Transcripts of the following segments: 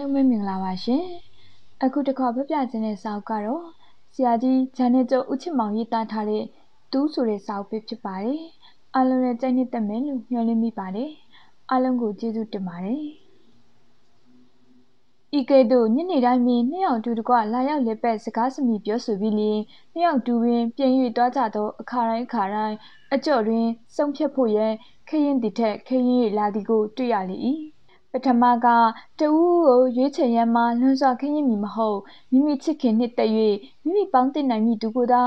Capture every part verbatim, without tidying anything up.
อีกเดือนหนึ่งไม่มีอะไรสิอากูจะขอไปเปลี่ยนเส้นสาวก็รู้สิอาจีฉันเนี่ยจะอุชิมังยี่ตาทาริตู้สุริสาวไปผิดไปเลยอารมณ์เนี่ยใจนี่แต่ไม่รู้ยอมไม่มีป่ะเลยอารมณ์กูจีดูติดมาเลยอีกเดือนหนึ่งนี่เรามีเนี่ยเราดูก็ลายเอาเล็บไปสกัดสมีเปียวสุบิลีเนี่ยเราดูเองเปลี่ยนอยู่ตัวจ่าตัวขาไรขาไรอจ่อเรื่องส่งเพียบโผล่เย่เคยเห็นดิเถเคยเห็นลาดิกูตุยาลี ไปทำมาก็จะอู้เย่เฉยๆมาเรื่องส่วนเคยมีมาหอบมีมีชิคกี้พายแต่อยู่มีมีปังตินไหนมีดูก็ได้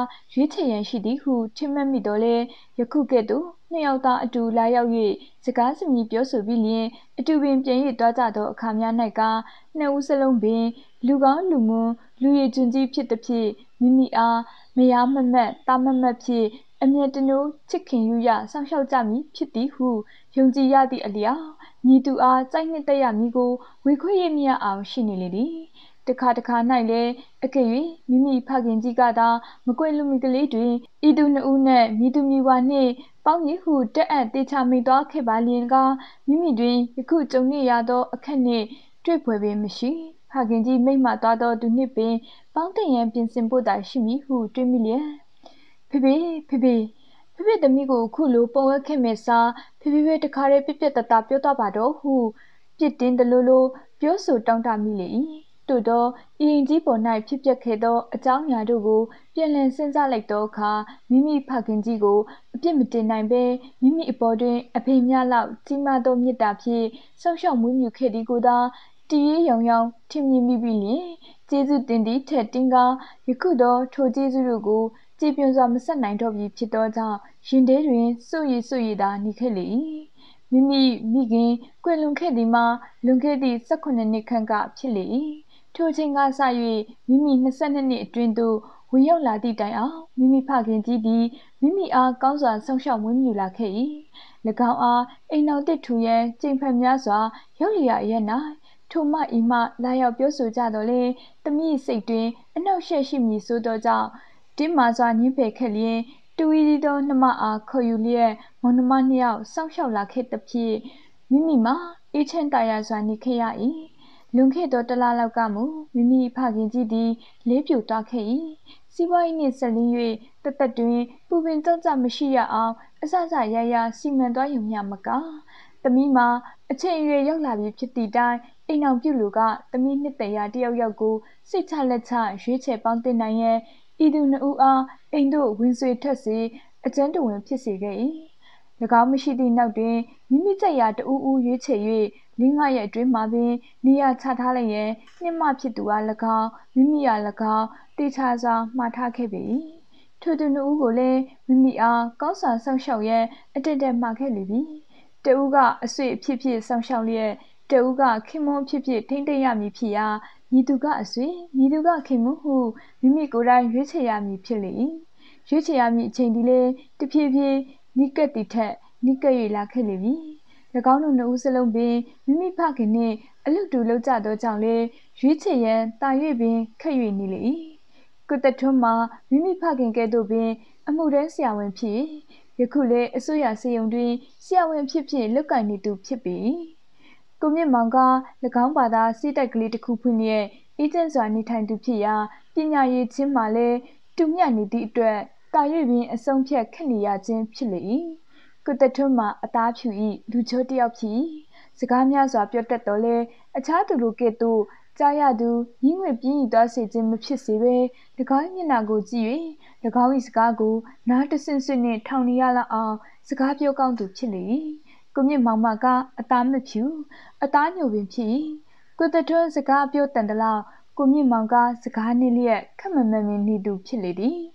เฉยๆสิดีกูเชื่อมั่นมีตัวเลยอยากคุยกันดูเนี่ยเอาตาดูลายเอาเย่สกัดสมีเปียวสุบิลีดูเองเปลี่ยนอยู่ตัวจ่าตัวขามีอะไรก็เนี่ยอุศลงเบลลูกอ่ะหลุมลูกเย่จุนจีผิดแต่ผิดมีมีอาไม่ยามมันแม่ตามมันแม่ผิดอันนี้ตัวอาใจนี่แต่ ยามีกูวิคุยมีอาเอาชินิเลยดิ 데카데카나일레 아케위 미미 파겐지가다 먹괴루미글레드윈 이두누우네 미두미와네 빵예후 떼앗 떼차미떠 케발린가 미미드윈 이쿠 정니야도 아칸네 တွေ့ပွဲပဲမရှိ 파겐지 메이마떠도 두니빈 빵땡얀 빈신보다 시미후 တွေ့밀리에 페베 페베 페베더미고 쿠로 뽕아케메사 페베베 데카레 삐삐따따 뼈떠바도 후 삐딘들로로 뼈수 땅다미레이 또도 이행지 본나의 피피해도 장야도고 변련 생산력도가 미미 파견지고 변미된나이베 미미 이보든 아페냐라 지마도 믿다피 성성무유케리고다 뒤영영 팀님미비니 제주된디 태팅가 이쿠도 초제주르고 지변사무선나이도비 피도자 신대륜 수이수이다 니켈리 미미 미긴 꿰룽케디마 룽케디 사코네니칸가 필리 초진가 사유 미미 이십이 년 뒤도 위역라디 다야 미미 파겐지디 미미 아 강사 성성 원유라 케이 르강 아 에이나우 뜻투예 징판냐사 역리야 예나 초마 이마 라역 뾰수자도레 뜨미 쇠트윈 안옥셰시미 소도자 딘마사 님페 켈린 두이리도 나마 아 커유리에 모노마니아 성성라 케답히 미미마 이첸다야사 니케야이 룽케도 달라라가무 미미 파겐지디 레뷰 따케이 시바이니 살린위 따따드윈 부빈정자 마시야아 아사사야야 시멘떠 용냐마가 뜨미마 아첸유에 역라비 핏디다이 에이나우 뷰루가 뜨미 닛대야 띠역역고 시차레차 윴체 빵떼나예 이두누아 인도 윈스웨 탓시 아젠도원 핏시게이 르가무시디 나우드윈 미미자야 두우 윴체유 링아의 드림마빈 니야 차타라의 님마 핏두아 르강 미미야 르강 띠차자 마타케비 투두누우고레 미미야 강사 성성의 아덴데 마케리비 대우가 아쇠 핏핏 성성의 대우가 키몬 핏핏 탱대야미 피야 니두가 아수이 니두가 개무후 미미고랑 유체야미 필리 유체야미 쟁딜레 뜨피피 니까띠테 니까유라켈리비 르강노노 우슬롱빈 미미파게네 알룩두룩자도장레 유체연 따유빈 켜유니리 꾸따톰마 미미파겐께도빈 아무런 시야원피 예쿠레 아수야 시용드윈 시야원피피 룩가니두피비 꾸미망가 르강바다 시다글리트쿠푸니에 이젠자니탄두피야 빈야예친말레 뚱냐니디트에 따유빈 아송피에 캔리야진필리 그때쯤마 아따퓨이 루초디역피 스가미야서 뼈뜻더래 아차두로께도 짜야두 인외빈이 더세진무피시베 르가이니나고지위 르가위스가고 나르트슨슨네 탕리야라아 스가뼈강두필리 꾸민망마가 아따무퓨 아따뇨빈피 그때쯤 스가뼈단달라 꾸민망가 스가니리에 카만만민니두필리디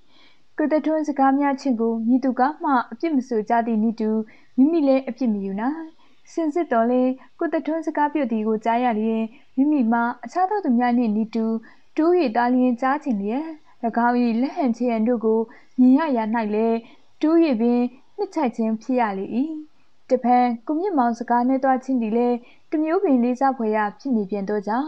그때도 스가미야 친구 미두가 막 찜수자디 니두 미미레 찜미유나 신세돌레 그때도 스가뼈디고 자야리에 미미마 아차도도냐니 니두 두위 달린 자친리에 르가위 레헨체엔도고 니야야나일레 두위빈 니차이친 피야리 대판 꾸미망 스가네 도친디레 금요빈 리자포야 찜미변도자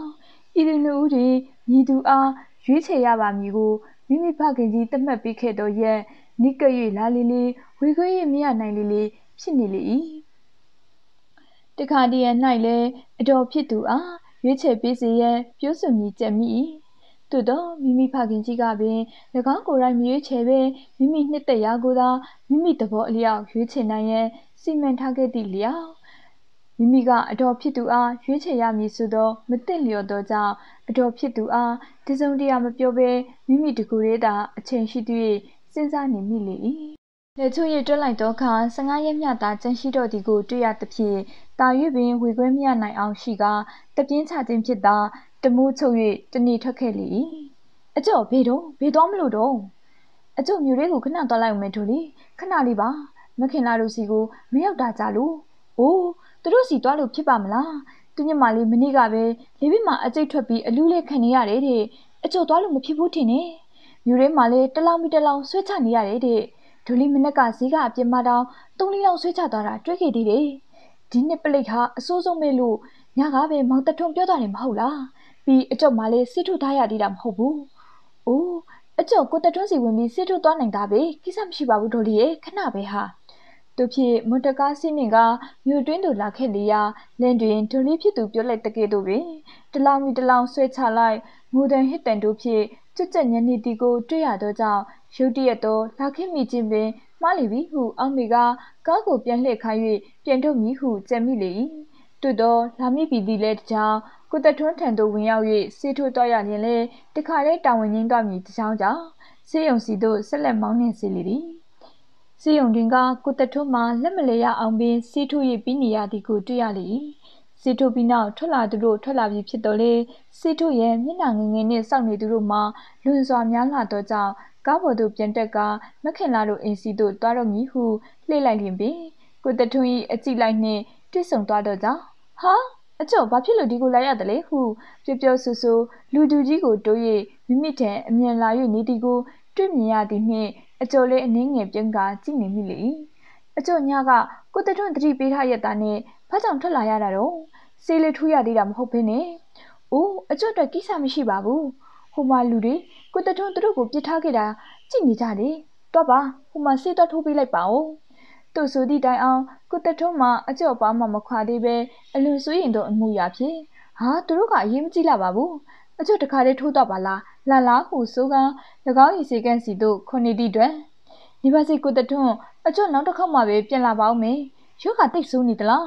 이르누우리 니두아 유체야바미고 미미 파겐지 뜸맛비케도예 니꺼이 라리리 위거이 미야나이리리 신리리 데카디에 나일레 아도피두아 유채비스의 표수미 재미. 또더 미미 파긴지가빈 내가 고란 유채베 미미 넷대 야구다 미미 더버리아 유채나의 시멘타게딜리아 미미가 아더피두아 유채야미수도 멧텔리오도자 아더피두아 디송디아마표베 미미 두고레다 아첸시드위 신사니밀리 레초예 쫄라이도카 십오 예미야다 짠시도디고 뚜야뜻피 다유빈 회괴미야나이 아웅시가 뜻빈차진핏다 드무초위 드니터켈리 아저 베도 베도암로도 아저 뮤레고 그냥 떠라오메돌리 그날이바 마켄라로시고 메역다자루 오 도로시 떠로 피바말라 두녀말리 미니가베 레비마 아제이 텄비 알루레 칸니야레데 아저 떠로 못피보티네 뮤레말레 일 킬로미터 쇠차니야레데 돌리 미나가 지가 아뻬마다 삼 킬로미터 쇠차다라 တွေ့ခဲ့디데 디네 플레이가 소소메로 냐가베 망따통 뼈다니 마홀라 비 어쩌 말레 시투 다야디라 마호부 오 어쩌 꼬따통시 윈비 시투 떠난다베 기삼시바부 돌리에 카나베하 또피 모터가 시민가 뮤트윈도 라켈리아 렌드윈 돌리피두 뼈라이따게도베 일 킬로미터 일 킬로미터 쇠차라이 모던 히텐도피 쯔쯔년니디고 တွေ့ရတော့ကြောင့် ရုတ်တရက်တော့ လာခင်မိခြင်းပင် မှားလိပြီဟု အောင်မေက ကားကို ပြန်လှည့်ခိုင်း၍ ပြန်ထုတ်မည်ဟု ကြံမိလေ၏ သို့တော့ လာမိပြီသည်လည်းတစ်ကြောင်း ကိုတထွန်းထံသို့ ဝင်ရောက်၍ ဆေးထိုးသွားရခြင်းလည်း တခါတည်း တာဝန်ငြိမ်းသွားမည်တစ်ကြောင်းကြောင့် ဆေးရုံစီသို့ ဆက်လက်မောင်းနှင်စေလေသည် ဆေးရုံတွင်က ကိုတထွန်းမှာ လက်မလဲရအောင်ပင် ဆေးထိုး၍ပြီးနေရသည်ကို တွေ့ရလေ၏ စီထိုးပြီးနောက် ထွက်လာသူတို့ ထွက်လာပြီဖြစ်တော့လေ စီထိုးရဲ့ မျက်နှာငငယ်နှင့် စောင့်နေသူတို့မှာ လွန်စွာများလာတော့ကြောင့် ကားပေါ်သို့ ပြန်တက်ကာ မခင်လာတို့ အိမ်စီသို့ သွားတော့မည်ဟု လှည့်လိုက်လျင်ပင် ကိုတထွန်း၏ အကြည့်လိုက်နှင့် တွေ့ဆုံသွားတော့ကြောင့် ဟာ အကျော် ဘာဖြစ်လို့ဒီကိုလာရသလဲဟု ပြောပြောဆိုဆို လူသူကြီးကို တိုး၍ မိမိထံ အမြန်လာ၍ နေသည်ကို တွေ့မြင်ရသည်နှင့် အကျော်လည်း အနည်းငယ်ပြုံးကာ ကြည့်နေမိလေ၏ အကျော်ညက ကိုတထွန်း သတိပေးထားရတာနှင့် ဘာကြောင့်ထွက်လာရတာတော့ ဆေးလေးထိုးရသေးတာမဟုတ်ဘဲနဲ့ အိုး အကျွတ်အတွက် ကိစ္စမရှိပါဘူး ဟိုမှာလူတွေ ကိုတထွန်း သူတို့ကို ပစ်ထားခဲ့တာ ကြည့်နေကြတယ် သွားပါ ဟိုမှာ ဆေးသွားထိုးပေးလိုက်ပါဦး သူ့ဆိုသည့်တိုင်အောင် ကိုတထွန်းမှာ အကျွတ်ပါမှမခွာသေးဘဲ အလွန်စိုးရိမ်သော အမှုရာဖြင့် ဟာ သူတို့က အရေးမကြီးလာပါဘူး အကျွတ်တခါတည်း ထိုးသွားပါလား လာလားဟု ဆိုကာ ၎င်း၏ ဆေးကန်းစီသို့ ခေါ်နေသည့်အတွက် နေပါစေ ကိုတထွန်း အကျွတ် နောက်တစ်ခေါက်မှပဲ ပြန်လာပါဦးမယ် ရောဂါတိတ်ဆိုးနေသလား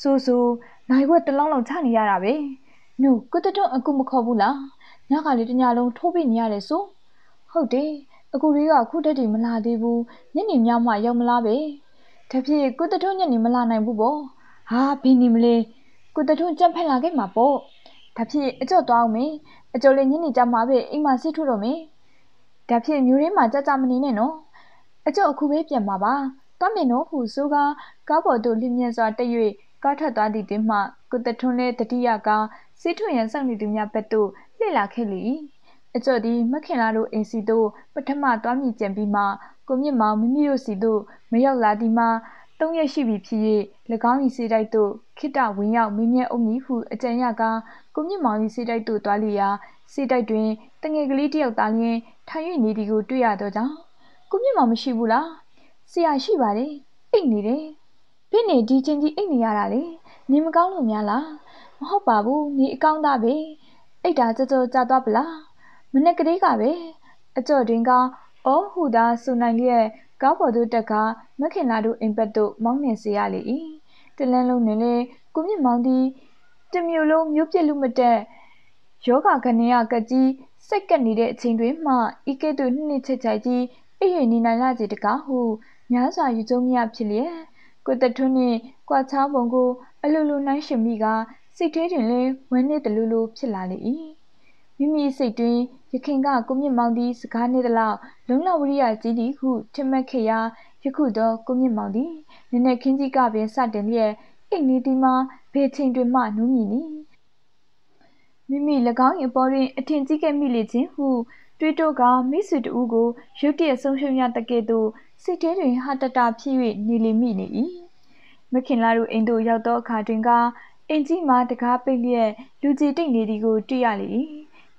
소소 나이고 뜰렁렁 차니야라베 누 꾸뜨퉁 아구 먹어보라 나가리 냐롱 토비니야래소 허데 아구리가 쿠데디 말라데부 녀니냐마 영말라베 대피 꾸뜨퉁 녀니 말라나이부보 아 비니밀레 꾸뜨퉁 짬팔라게 마보 대피 어쩌 떠오메 어쩌레 녀니자마베 이마 시투로메 대피 뉴레마 짜짜마니네노 어쩌 아구베 뻬마바 떠메노 후소가 까보도 리면서 떼위 까타다디데마 꾸따톤레 드디야가 시투엔 상리두냐 뱃도 릴라켈리 어쩌디 마켄라로 인시도 파타마 ጧ미 쨘비마 고믄마 미미요시도 메역라디마 삼 ရက်ရှိပြီဖြစ်၍ ၎င်း၏စေတိုက်သို့ ခိတဝင်ရောက်မင်းမြတ်အုံမည်ဟု အကြံရကာ ကိုမြင့်မောင်၏စေတိုက်သို့ သွားလျာ စေတိုက်တွင် တငယ်ကလေးတစ်ယောက်သားလျင် ထိုင်၍နေသည်ကို တွေ့ရတော့ကြောင့် ကိုမြင့်မောင်မရှိဘူးလား ဆရာရှိပါတယ် အိတ်နေတယ် ဖြစ်နေဒီချင်းကြီးအိတ်နေရတာလေနေမကောင်းလို့များလားမဟုတ်ပါဘူးနေအကောင်းသားပဲအိတ်တာစောစောကြာသွားပလားမနေ့ကလေးကပဲအကျော်တွင်ကအောဟူတာစုံနိုင်လျက်ကားပေါ်သို့တက်ကားမခင်လာတို့အိမ်ဘက်သို့မောင်းနှင်စေရလေ၏တလန်းလုံးတွင်လေကိုမြင့်မောင်သည်တမျိုးလုံးမြို့ပြက်လူမတက်ရောဂါခဏရကကြီးစက္ကန့်နေတဲ့ ကိုတထွန်းနှင့် ကွာခြားပုံကို အလိုလိုနှိုင်းယှဉ်မိကာ စိတ်ထဲတွင်လည်း ဝမ်းနည်းသလိုလို ဖြစ်လာလေ၏ မိမိစိတ်တွင် ယခင်က ကိုမြင့်မောင်သည် စကားနှင့်သလောက် လုံလဝိရိယကြီးသည်ဟု ထင်မှတ်ခဲ့ရာ ယခုတော့ ကိုမြင့်မောင်သည် နည်းနည်းခင်းကြီးကပင် စတင်လျက် အိတ်နီးသည်မှာ ဘယ်ချိန်တွင်မှ နူးမြည်နည်း မိမိ ၎င်း၏အပေါ်တွင် အထင်ကြီးခဲ့မိလေခြင်းဟု တွေးတောကာ မိတ်ဆွေတဦးကို ရုတ်တရက် ဆုံးရှုံးရတကဲ့သို့ စိတ်ထဲတွင် ဟာတတာဖြစ်၍ နေလေမိနေ၏ မခင်လာတို့အိမ်သို့ ရောက်သောအခါတွင်က အိမ်ကြီးမှာတကားပိတ်လျက် လူကြီးတိတ်နေသည်ကို တွေ့ရလေ၏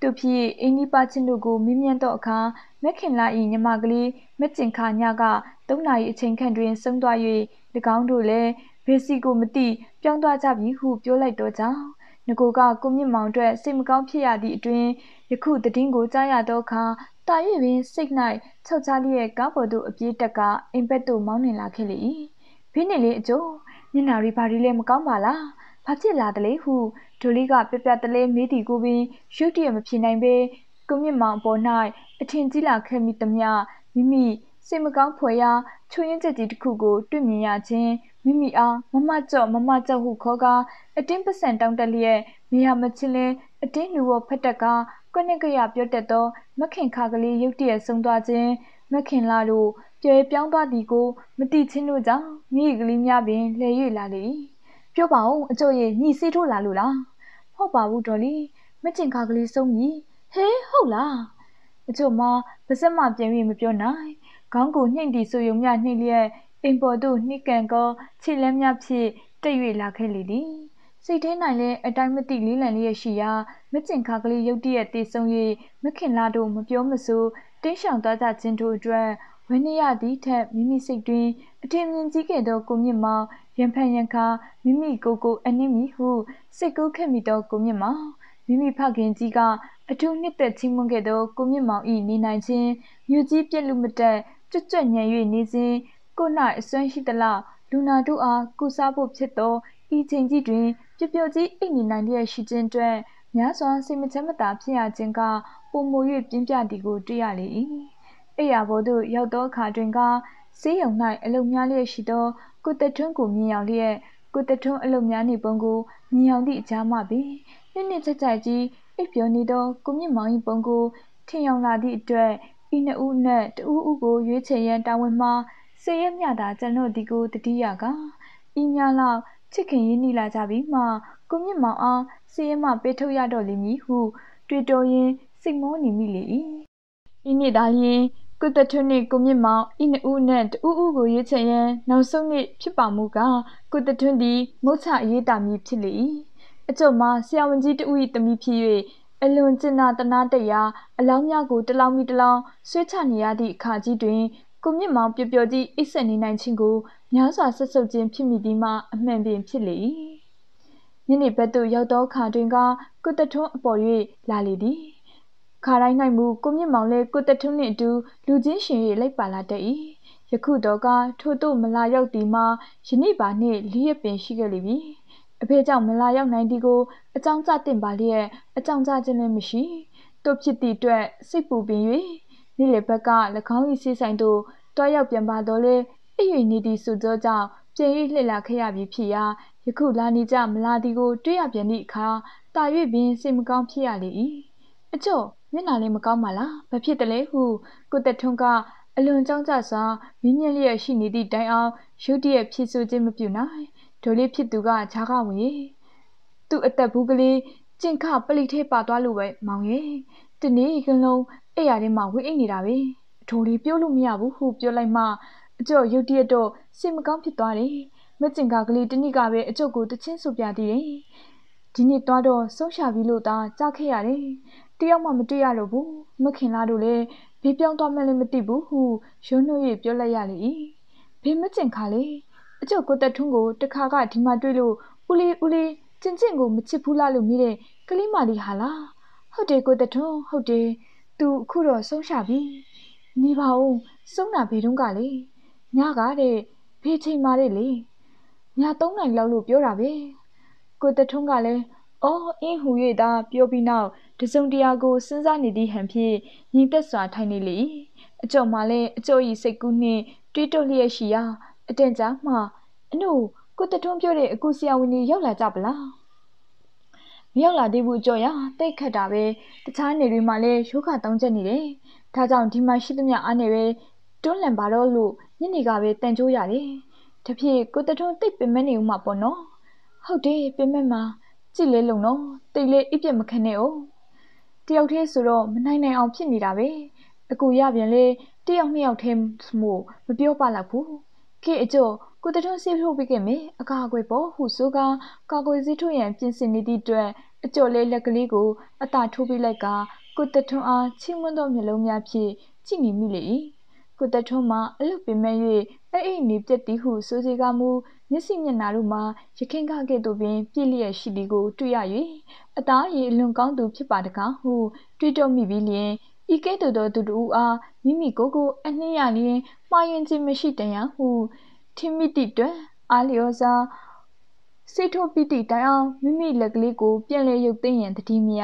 သို့ဖြစ် အိမ်နီးပါးချင်းတို့ကို မေးမြန်းသောအခါ မခင်လာ၏ညီမကလေး မကျင်ခါညက သုံးနာရီအချိန်ခန့်တွင် ဆုံးသွား၍ ၎င်းတို့လည်း ဘယ်စီကိုမသိ ပြောင်းသွားကြပြီဟု ပြောလိုက်တော့ကြောင့် 누구가 꾸미망드에 심강 피아디 드린 유쿠드 딩고 짜야도카 따이빈 시그널 첫자리에 가보도 비타가 임팩도 마음이 라켈리 비닐이 조 니나리 바리레 마감발라 바치라들레 후 돌리가 빼빼들레 미디고빈 슈티에 피나이베 꾸미망 보나이 아틴지라 케미더냐 미미 심강 포야 초인제지 디쿠고 뜨미야진 미미아 마마쩌 마마쩌 후 거가 십일 퍼센트 땅달리에 미하마친레 십일 퍼센트 패다가 끄네그야 뼈때도 막힌 카글리 육디에 송도아진 막힌 라로 뼈에 뿅다디고 미티친로자 미글리냐빈 레유라리 뼈바오 어쩌예 니 시토라루라 허바우더리 막힌 카글리 송이 헤 호라 어쩌마 벗마 뻬위 묘나이 강고 흰디 소용냐 흰리에 인보도 니간거 칠렘냐피 뜨위라켈리디 세이테나일레 아타이미티 리란리에 시야 미친카글리 육디에 대송이 미킨라도 므뻬므소 띵샹떠자 진도 어트와 웬니야디테 미미 세이트윈 아테민지게도 꾸믄마 연판연카 미미 고고 아니미 후 세고케미도 꾸믄마 미미 파겐지가 아투 니트 칭문게도 꾸믄마이 니나이친 유지 뻬루므떼 쭈쭈년위 니진 고나 쐴시들라 루나도아 구사보 쳇도 이첸지드윈 뼈뼈지 이니난리의 시진드윈 냐선 세미체마다 피야진가 보모유 빈뻬디고 뜨야리 에야보도 역도카드윈가 세용나이 알롱냐리의 시도 고떼퉁고 민양리의 고떼퉁 알롱냐니 봉고 민양디 자마비 니니챗챗지 이표니도 꾸믄망이 봉고 튕양라디 쐴 이네우네 뚜우우고 유체연 따원마 세염야다 짠노디고 드디야가 이냐라 치킨이니라자비마 꾸믄망아 세염마 빼토야더리미 후 트위터인 식모니미리 이니다리 꾸떼트니 꾸믄망 이네우네 뚜우우고 유체연 나송니 핍바무가 꾸떼트니 모차 예다미 핍리 어쩌마 시아원지 뚜우이 뜸이 피위 알론진나타나떼야 알랑야고 뜰랑미 뜰랑 쇠차니야디 카지드윈 꾸믄망 뼈뼈지 이셋니나이친고 냐사 셋섭진 피미디마 아만빈 피리 니니벳도 역도카드윈가 꾸떼퉁 아포위 라리디 카라이나이무 꾸믄망레 꾸떼퉁니 아두 루진신이 라이발라떼이 야쿠도가 토토 말라역디마 시니바니 리엣빈 시겔리비 아베장 말라역나이디고 아짱자띵발리에 아짱자진레미시 또피티트에 세이푸빈위 니레베카 라캉이시사인도 떠역변바더레 이위니디수저자 컬이흘라케야비피야 야쿠라니자 말라디고 뜨야변니카 따위빈 세이무강피야리 아초 면나레무강마라 바피들레 후 꾸떼퉁가 알론짱자사 민년리에 시니디 다이아 유디에 피수진므뻬나이 돌리 피두가 자가위 두 아따 부글리 찡카 플릿에 빠따루웨 망예 드니 근롱 에야레마 위잉니라베 돌리 뾰루미야부 후 뾰라이마 어쩌 유디에도 심강 핍따리 멋찡가글리 드니가베 어쩌고 뜨친수뻬디레 디니 따도 송샤비로다 짜케야레 띠역마 못뜨야로부 먹힌라도레 비병따만레 못띠부 후 쇼노이 뾰라야레 비멋찡카레 어쩌 꾸떼퉁고 뜨카가 디마 뜨로 울리 울리 찐찐고 미치불라루 미레 클리마리 하라 허데 꾸떼퉁 허데 두 쿠로 송샤비 니바옹 송나 베룬가레 냐가레 베체마레레 냐 삼 날 럭루 뾰라베 꾸떼퉁가레 어 인후예다 뾰비나 드송디야고 신사니디 한피 니댓스와 타이니레 어쩌마레 어쩌이 세이쿠니 트위토리에 시야 아텐자마 아노 꾸떼퉁 뾰레 아쿠 시아위니 역라자블라 미역라디부 어쩌야 떼캣다베 따차니리마레 요가 똥젯니레 다자옹 디마 시드냐 아네베 뚫란바로루 니니가베 딴조야레 대피 꾸떼퉁 떼빼매니 우마 보노 허데 빼매마 찌레롱노 떼레 이뻬마칸네오 띠역테 소로 마나이나이앙 핍니다베 아쿠 야변레 띠역 니역테 스모 므뻬바라쿠 게죠 꾸떼퉁 세이프로비게메 아가괴보 후소가 가괴지토얀 빈신니디트에 어쩌레 렛글리고 아따토비라이가 꾸떼퉁 아 칭문도 뻬롱냐피 찌니미레 꾸떼퉁마 알룩비메위 에이니 뻬띠 후 소지가무 မျက်စိမျက်နှာတို့မှာရခင်ကကဲ့သို့ပင်ပြည့်လျက်ရှိသည်ကိုတွေ့ရ၍အသားရည်အလွန်ကောင်းသူဖြစ်ပါတကားဟုတွေးတောမိပြီးလျင်ဤကဲ့သို့သောသူတို့အားမိမိကိုယ်ကိုအနှင်းရလျင်မှားယွင်းခြင်းမရှိတရာဟုထင်မိသည့်အတွက်အာလျော်စွာစိတ်ထုတ်ပြီးသည့်တိုင်အောင်မိမိလက်ကလေးကိုပြန်လည်ရုပ်သိမ်းရန်တတိမယ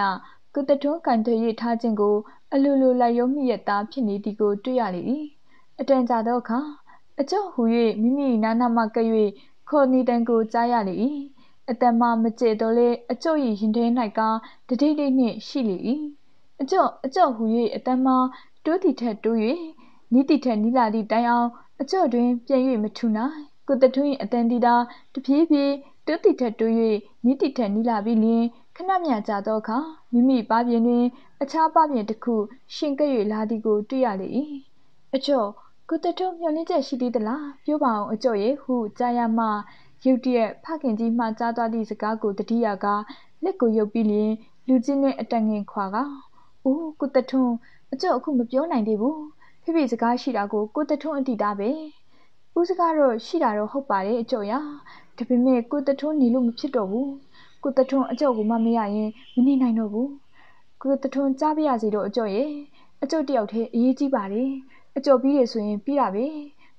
ကိုတထုံးကန်တွေးထားခြင်းကိုအလိုလိုလိုက်ရုံမိရတာဖြစ်နေသည်ကိုတွေ့ရလေ၏အတန်ကြာသောအခါအကျော်ဟူ၍မိမိနာနာမှကပ်၍ခေါ်နီတန်ကိုကြားရလေ၏အတန်မှမကျေတော့လေအကျော်၏ရင်ထဲ၌ကတတိတိနှင့်ရှိလေ၏အကျော်အကျော်ဟူ၍အတန်မှတိုးတီထက်တိုး၍နီးတီထက်နီးလာသည့်တိုင်အောင်အကျော်တွင်ပြန်၍မထူနိုင်ကိုတထုံး၏အတန်တီတာတပြေးပြေးတိုးတီထက်တိုး၍နီးတီထက်နီးလာပြီးလျှင်ခဏမြကြာသောအခါမိမိပါပြင်တွင်အခြားပါပြင်တစ်ခုရှင်ကပ်၍လာသည်ကိုတွေ့ရလေ၏အကျော်ကိုတထုံးမျှော်လင့်ချက်ရှိသေးသလားပြောပါအောင်အကျော်ရဲ့ဟုကြားရမှရုတ်တရက်ဖခင်ကြီးမှကြားသွားသည့်စကားကိုတတိယကလက်ကိုရုပ်ပြီးလျင်လူချင်းနှင့်အတန်ငင်ခွာက"အိုးကိုတထုံးအကျော်အခုမပြောနိုင်သေးဘူးဖေဖေစကားရှိတာကိုကိုတထုံးအတိသားပဲဦးစကားတော့ရှိတာတော့ဟုတ်ပါတယ်အကျော်ရဒါပေမဲ့ကိုတထုံးနေလို့မဖြစ်တော့ဘူးကိုတထုံးအကျော်ကိုမမရရင်မနေနိုင်တော့ဘူးကိုတထုံးကြားပြရစီတော့အကျော်ရဲ့အကျော်တယောက်တည်းအရေးကြီးပါတယ်အကျော်ပြီးရဆိုရင်ပြီးတာပဲ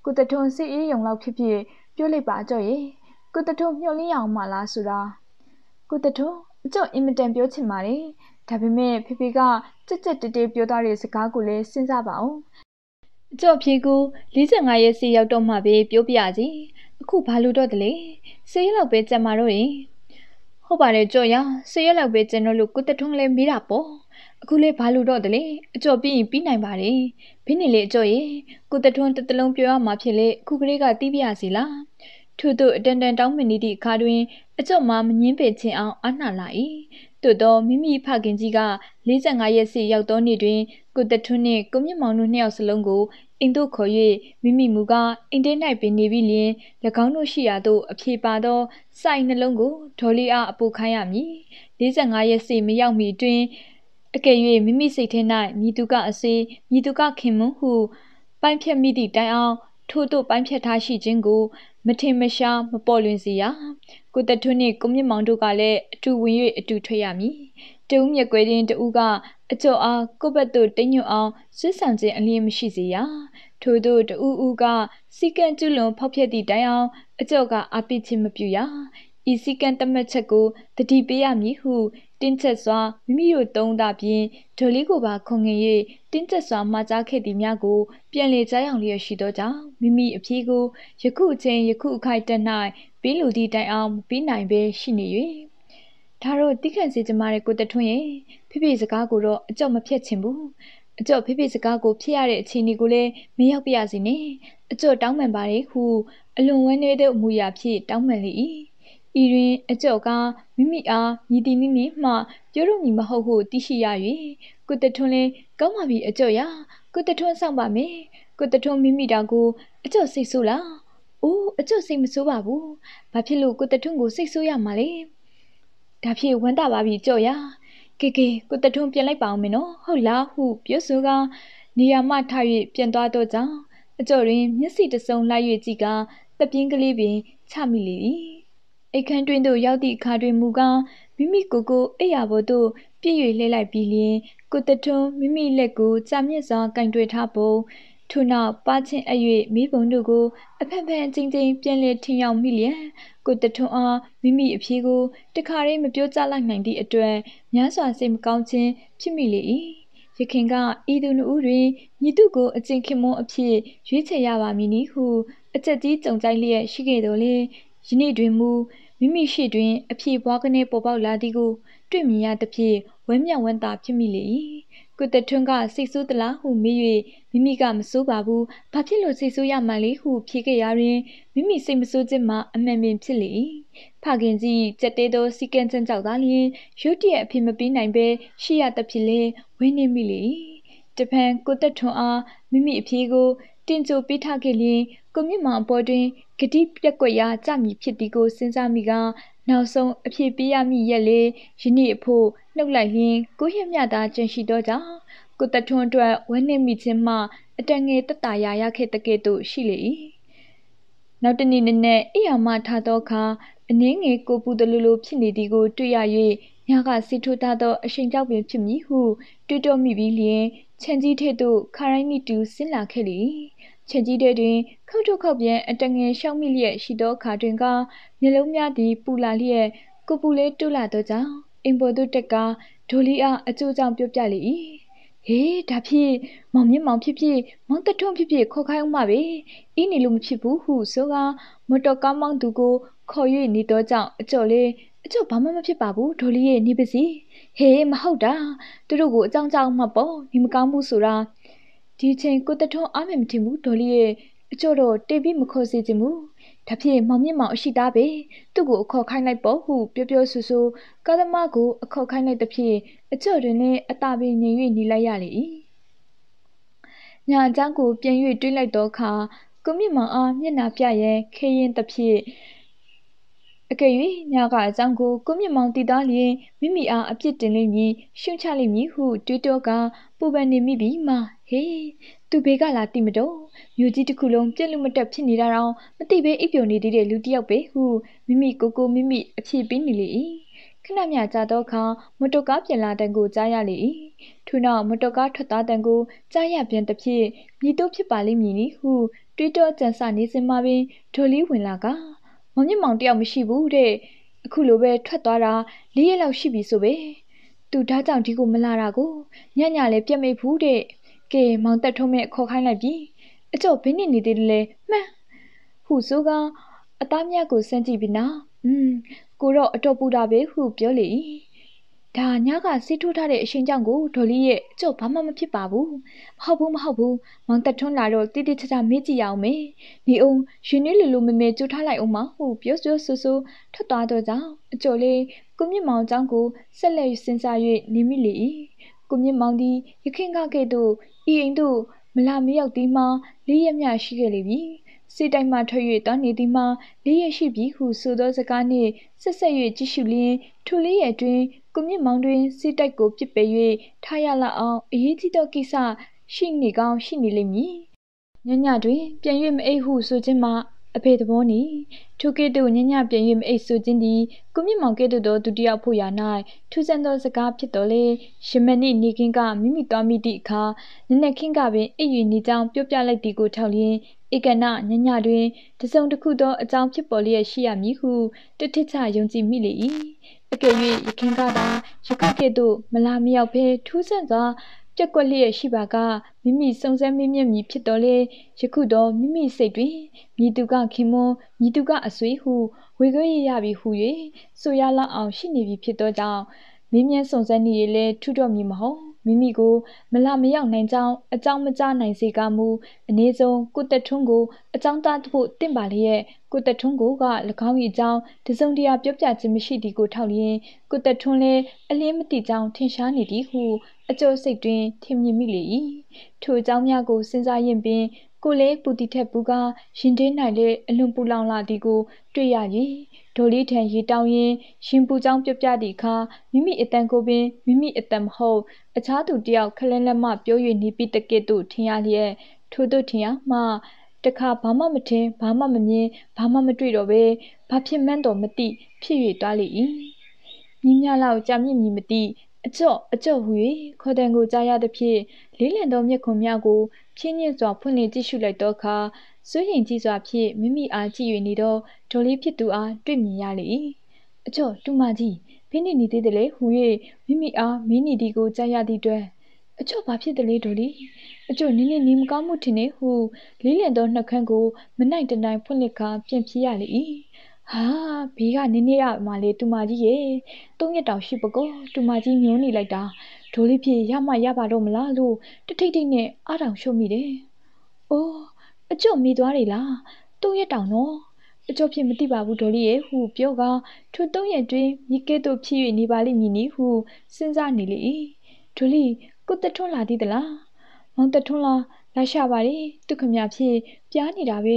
ကိုတထုံးစိတ်အေးရုံလောက်ဖြစ်ဖြစ်ပြောလိုက်ပါအကျော်ရဲ့ကိုတထုံးမျှော်လင့်ရအောင်မလားဆိုတာကိုတထုံးအကျော်အင်မတန်ပြောချင်ပါတယ်ဒါပေမဲ့ဖေဖေကကြက်ကြက်တဲတဲပြောထားတဲ့စကားကိုလည်းစဉ်းစားပါအောင်အကျော်ဖြေကို၄၅ရက်စီရောက်တော့မှပဲပြောပြရစီအခုဘာလို့တော့တလဲစေးလောက်ပဲကြံမာတော့ရင်ဟုတ်ပါတယ်ကြော်ရစေးရက်လောက်ပဲကျန်တော့လို့ကိုတထုံးလည်းမေးတာပေါ့အခုလေဘာလို့တော့တလဲအကျော်ပြီးရင်ပြီးနိုင်ပါတယ်ဘင်းနေလေအကျော်ရေကိုတထုံးတစ်တလုံးပြောရမှာဖြစ်လေအခုကလေးကတီးပြရစီလားထို့သို့အတန်တန်တောင်းမနေသည့်အခါတွင်အကျော်မှမငင်းပင်ချင်းအောင်အနှံ့လာ၏သို့တော့မိမိဖခင်ကြီးက၄၅ရက်စီရောက်သောနေ့တွင်ကိုတထုံးနှင့်ကိုမြင့်မောင်တို့နှစ်ယောက်စလုံးကိုအိမ်သို့ခေါ်၍မိမိမူကအိမ်ထဲ၌ပင်နေပြီးလျင်၎င်းတို့ရှိရာသို့အဖြေပါသောစိုက်နှလုံးကိုဒေါ်လီအားအပူခိုင်းရမည်၄၅ရက်စီမရောက်မီတွင်အကယ်၍မိမိစိတ်ထဲ၌မိသူကအစေမိသူကခင်မွန်းဟုပိုင်းဖြတ်မိသည့်တိုင်အောင်ထို့သို့ပိုင်းဖြတ်ထားရှိခြင်းကိုမထင်မရှားမပေါ်လွင်စေရကိုတထွန်းနှင့်ကိုမြင့်မောင်တို့ကလည်းအတူဝင်၍အတူထွက်ရမည်တူးမြက်ကွဲခြင်းတူးကအကျော်အားကိုယ့်ဘက်သို့တိမ်ညွတ်အောင်ဆွဆံခြင်းအလျင်မရှိစေရထို့သို့တူးဦးကစီကံကျွလွန်ဖောက်ဖျက်သည့်တိုင်အောင်အကျော်ကအပိချင်းမပြူရဤစီကံတမတ်ချက်ကိုတတိပေးရမည်ဟုတင်းချက်စွာမိမိတို့သုံးသားဖြင့်ဒေါ်လေးကိုပါခုံငင်၍တင်းချက်စွာမှာကြားခဲ့သည်များကိုပြန်လေကြားရောင်လျက်ရှိသောကြောင့်မိမိအဖြေကိုယခုအချိန်ယခုအခိုက်တ၌ပေးလူသည့်တိုင်အောင်မပေးနိုင်ပဲရှိနေ၍ဒါတို့တိခန့်စေကြမှာတဲ့ကိုတထွန်းရဲ့ဖိဖိစကားကိုတော့အကျော်မဖြတ်ချင်ဘူးအကျော်ဖိဖိစကားကိုဖြတ်ရတဲ့အချိန်ဒီကိုလည်းမရောက်ပြရစီနဲ့အကျော်တောင်းပန်ပါတယ်ဟုအလွန်ဝမ်းနည်းသောအမူအရာဖြင့်တောင်းပန်လေ၏ဤတွင်အကျော်ကမိမိအားမြည်တီနီနီမှပြောလို့မည်မဟုတ်ဟုသိရှိရ၍ကိုတထွန်းလည်းကောင်းပါပြီအကျော်ရကိုတထွန်းဆောင်ပါမယ်ကိုတထွန်းမိမိတောင်ကိုအကျော်စိတ်ဆိုးလားအိုးအကျော်စိတ်မဆိုးပါဘူးဘာဖြစ်လို့ကိုတထွန်းကိုစိတ်ဆိုးရမှာလဲဒါဖြစ်ဝမ်းသာပါပြီကျော်ရကဲကဲကိုတထွန်းပြန်လိုက်ပါအောင်မင်းနော်ဟုတ်လားဟုပြောဆိုကနေရာမှထ၍ပြန်သွားတော့ကြောင်းအကျော်တွင်မျက်စိတဆုံလှ၍ကြည့်ကတပြင်းကလေးပင်ချမိလေ၏အိတ်ခမ်းတွင်သို့ရောက်သည့်အခါတွင်မူကားမိမိကိုယ်ကိုအိယာဘောသို့ပြည့်၍လှည့်လိုက်ပြီးလျင်ကိုတထွန်းမိမိလက်ကိုကြာမြင့်စွာကင်တွေ့ထားပုံထို့နောက်ပါချင်းအ၍မိဘုံတို့ကိုအဖန်ဖန်ချင်းချင်းပြန်လည်ထင်ရောက်မိလျက်ကိုတထွန်းအားမိမိအဖြေကိုတခါတည်းမပြောကြလိုက်နိုင်သည့်အတွက်များစွာစိတ်မကောင်းခြင်းဖြစ်မိလေ၏ရခင်ကဤသူနှစ်ဦးတွင်မြစ်သူကိုအကျဉ်ခင်မွန်းအဖြစ်ရွေးချယ်ရပါမည်နည်းဟုအချက်ကြီးကြုံကြိုက်လျက်ရှိခဲ့တော်လေယနေ့တွင်မူမိမိရှိတွင်အဖြေပွားကနေပေါ်ပေါက်လာသည်ကိုတွေ့မြင်ရသဖြင့်ဝမ်းမြောက်ဝမ်းသာဖြစ်မိလေ၏ကိုတထွန်းကစိတ်ဆိုးသလားဟုမေး၍မိမိကမဆိုးပါဘူးဘာဖြစ်လို့စိတ်ဆိုးရမှလဲဟုဖြေခဲ့ရရင်မိမိစိတ်မဆိုးခြင်းမှာအမှန်ပင်ဖြစ်လေ၏ဖခင်ကြီးကြက်တဲသောစီကံချမ်းကြောက်သားလျင်ရုတ်တရက်အဖြေမပေးနိုင်ဘဲရှိရသဖြင့်လဲဝင်းနေမိလေ၏တပံကိုတထွန်းအားမိမိအဖြေကိုတင်ကြိုပေးထားခဲ့လျင်ကိုမြင့်မောင်ပေါ်တွင်ဂတိပြက်ကွက်ရာကြမည်ဖြစ်သည်ကိုစဉ်းစားမိကနောက်ဆုံးအဖြစ်ပေးရမည်ရက်လေယနေ့အဖို့နှုတ်လိုက်ရင်းကိုရမြတာကျန်ရှိတော့ကြောင့်ကိုတထွန်းအတွက်ဝန်းနစ်မိခြင်းမှအတန်ငယ်တတရာရခဲ့တကဲ့သို့ရှိလေ၏ 나트니네 이야마타도가 은행에 고부들로 피니디고 뛰야이 야가 시토다도 신작별 피미후 뛰더미빌리 천지태도 카라이니투 신라켈리 천지대든 커토컵변 아땅의 샹밀리의 시도 가든가 멜롱야디 뿔라리의 고불레 뚫라도자 인보도 때가 돌리아 아조장 뼈뼈리 에 답히 맘님맘 피피 맘따통 피피 코카용마베 이니룸 피부후 소가 모터까망 두고 거의 니더장 어쩔래 저 밤만 피바부 돌리에 니베시 헤 마호다 두루고 장장 마보 니마강부소라 디첸 꼬따통 아메미티무 돌리에 저로 데비 무코시지무 답히 맘님맘 어시다베 두고 코카이나이보후 뼈뼈수수 까다마고 코카이나이답히 저르네 아따베 니위 니라야리 냐장고 변위 뛰라이도카 꾸미마아 녜나뱌예 케인답히 그이냐가 장고 꾸미망 디다리 미미아 아핏딘리니 슝차리미 후 뛰도가 포반니 미비마 헤 두베가 라티므도 요지티쿨롱 뻬르므따 핏니라랑 마티베 입뻬니디레 루티역베 후 미미 고고 미미 아핏빈니리 크나냐 자도가 모토가 뻬라단고 짜야리 투나 모토가 텄다단고 짜야변 답히 미도 핏바리미니 후 뛰도 짠사니스마빈 돌리 윈라가 맘님맘 떼야무시부데 아쿠로베 텄따라 네 일럭 시비소베 두다장 디고 몰라라고 냐냐레 뻬메부데 게 맘따톰메 코카이나이비 아쩌 베니니데레 만 후소가 아따뱌고 산지비나 음 고로 아떠부다베 후 뻬레이 다 냐가 시토타레 아신장고 돌리예 아쩌 바마마 핏바부 마호부 마호부 맘따톰라로 띠띠차차 메지야오메 니옹 윷니르로 메메 쪼타라이옹마 후 뾰쏘쏘쏘 텄따도자 아쩌레 꾸뮨망장고 셀레 신사윷 니미리 꾸뮨망디 예킨가게도 이잉도 몰라미역디마 네 일냐 시게리비 세다이마 텄윷 따니디마 네 일 시비 후 소도자가니 셋셋윷 지슈린 투리예 드 꾸뮨망드윈 시타이고 핏베윷 타야라앙 이히지도 기사 신니강 신니리미 냐냐드윈 변윷 메이 후 소진마 아페드보니 투게도 냐냐 변윷 메이 소진디 꾸뮨망게도도 두디야 포야나이 투잔도 사가 핏도레 시메니 니긴가 미미 뻬미디 아카 네네킨가빈 에윷 니장 뻬뻬라이디고 털린 이게나 냐냐드윈 대성특후도 아장 핏벌리의 시야미후 뜻뜻차 용지미리 그게 예킨가다 예카게도 말라미역페 투선자 쩨껏리의 시바가 미미 성세미미미 핏더레 예쿠도 미미 세트윈 미두가 김모 미두가 아수이후 외괴야비후예 소야라앙 시니비 핏더자 미면 성세니예레 투더미마호 미미고 말라미역난장 아장마자나이세가무 아내종 꾸따퉁고 아장따트포 뻬발리의 꾸따퉁고가 르강이장 대성디야 뼈뼈지미시디고 털린 꾸따퉁레 알림미티장 튼샤니디후 아쩌세트윈 템미미리 투장야고 신사인빈 고레 부디태부가 신데나이레 알룬불랑라디고 တွေ့야이 돌리텐 예땅인 신부장 뼈뼈디카 미미 이딴고빈 미미 이딴마호 아차두디역 클랜렛마 뼈윷 니비뜨께도 튼야리에 투도튼야마 타카 바마마튼 바마마민 바마마뜨이로베 바핏만도 마띠 피윷 ጧ리이 니냐라오 짜미미 마띠 아쩌 아쩌 후윷 거댄고 짜야더피 릴랜도 녜콘뱌고 피니윷좌 푼리 지슈라이더카 수행 지좌피 미미 아 지윷니도 돌리 핏두아 တွေ့မြင်ရလေ 아쩌 뚜마지 베니니데레 후윷 미미 아 미니디고 짜야디드 아쩌 바핏들레 돌리 아쩌 니니니 무까무튼네 후 릴랜도 녜칸고 마나이트나이 푼리카 뻬피야레이 아, 비가 니니야 말레 뚜마지예. 똥똜땅 시보고 뚜마지 뇽니 라이다. 돌리피 야마 야바로 몰라로 뜨퇴퇴네 아랑 쇼미데. 오, 아쩌 미드와리라. 똥똜땅노. 아쩌 피 미티바부 돌리예 후 뼈가 투 똥똜뜨 니께도 피윷 니발리미니 후 신사니리. 돌리 꾸따촌라디들라. 멍따촌라 라샤바리 뚜크뱌피 뱌니라베.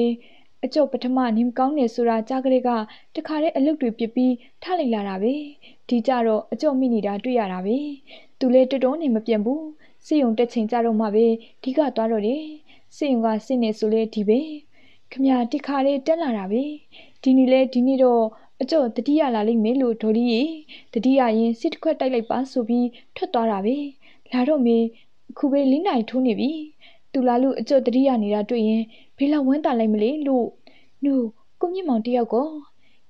아쩌 바타마 님강네 소라 자그레가 타카레 알룩뜨 삐삐 타라이라라베 디자로 아쩌 미니다 တွေ့야라베 둘레 뜨돈네 마뻬부 세용 떼칭 자로마베 디가 ጧ로레 세용가 신네 소레 디베 그냥 디카레 떼라라비 디니레 디니로 어쩌 드디야 라리 멜로 도리 드디야인 시트컷 딸라이 빠소비 텄따라비 라로미 쿠베 리나이 토니비 둘라루 어쩌 드디야니라 뚜인 빌라 원달라이 멜리 로누 꿈님망 디야고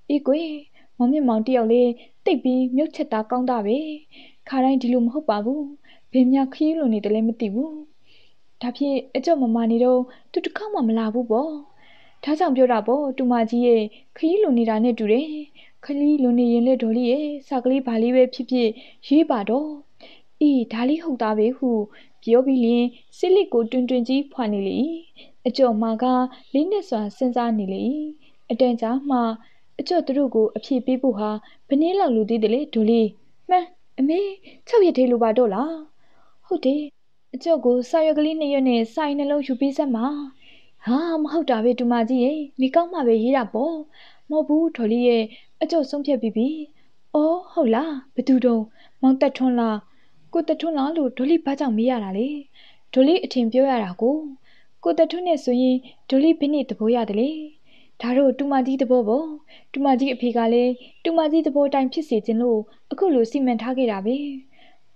이괴 몸님망 디야레 떼비 멱쳇다 깡다비 카라이 디루 못바부 뱀냐 키로니 들레 못티부 다피 어쩌 마마니로 뚜뚜카마 말라부보 다장 벼라보 두마지에 크일로니라네 두레 크일로니 옌레 돌리에 사글리 발리베 피피 예바도 이 달리 혹다베 후 비오빌린 실리코 튼튼지 펨니리 어쩌마가 리넷스와 센사니리 어댄자마 어쩌 두루고 앞이 빼보하 베닐럭 루디들레 돌리 마 아메 육 예 데로바도라 호데 어쩌고 사여글리 네연에 사인을로 유비자마 아, 뭐하다베 두마지에 니까마베 이라보 뭐부 돌리에 어쩌 송펴 비비 어 헐라 부두동 망따촌라 꼬따촌라로 돌리 바장 미야라레 돌리 아틴 벼야라고 꼬따촌네 소인 돌리 비니 더보야데레 다로 두마지 더보보 두마지 아피가레 두마지 더보 타임 핏시진로 아쿠로 시멘 타게라베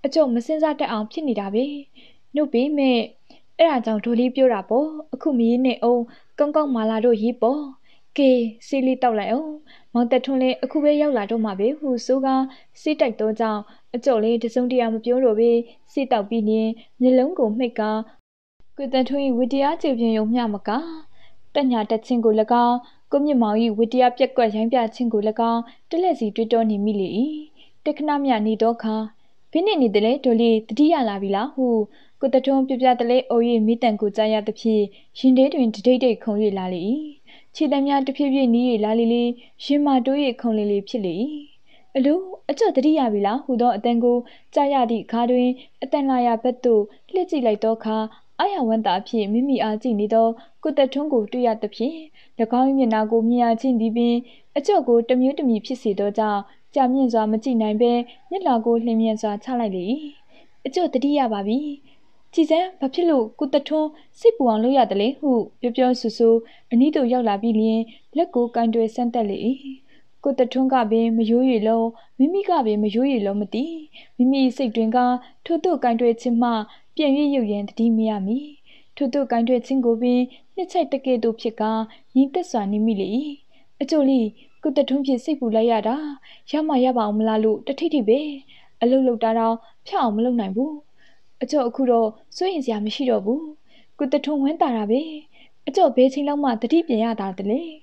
어쩌 마신사따 앙 핏니다베 노베메 에라장 돌리 벼라보 아쿠미네 오 깡깡 말라로 예보 게 실리 떡라요 망따촌레 아쿠베 역라도마베 후소가 시타이 도장 어쩌레 대성디야 못벼로베 시떡비니 닐롱고 ྨ잇가 꾸따촌이 위디야 제변 용냐마가 따냐 따친고 라가 꾸믄망이 위디야 뻬껏 양벼친고 라가 뜰레시 트위터니 미리 테크나미아니 도카 비니니들레 돌리 드디야 라비라 후 꼬따촌 뻬뻬들레 오이 미탄고 짜야 뜻피 신데드윈 드데이데이 콩이 라리 치담야 뜻피피 니이 라리리 신마도이 콩리리 핏리 알로 어쩌 드디야비라 후도 아탄고 짜야디 가드윈 아탄라야 밧도 휜찌 라이더카 아야완다피 미미아 찌니도 꼬따촌고 뚜야 뜻피 ၎이 믄나고 미야 찌니빈 어쩌고 뜸뮤 뜸미 핏시도자 짜면서 마찌나이베 믄라고 휜면서 차라이리 어쩌 드디야바비 지젠 바필로 꾸따촌 시부왕 로야들레 후 벼벼수수 아니도 역라비린 렛고 간드에 산딸레 꾸따촌가 베 마요이로 미미가 베 마요이로 마티 미미 세트윈가 토토 간드에 친마 뻬위 육옌 드디미야미 토토 간드에 친고 빈 녜차이 떼게도 핏가 니뜻스와 니미리 어쫄리 꾸따촌 핏 시부라야다 야마야바옹 말라로 따티티 베 알록록따라 펴옹 말록나이부 어쩌 아쿠로 쏘인지야 미시러부 꾸따촌 원따라베 어쩌 베칭럭마 드디뻬야다들레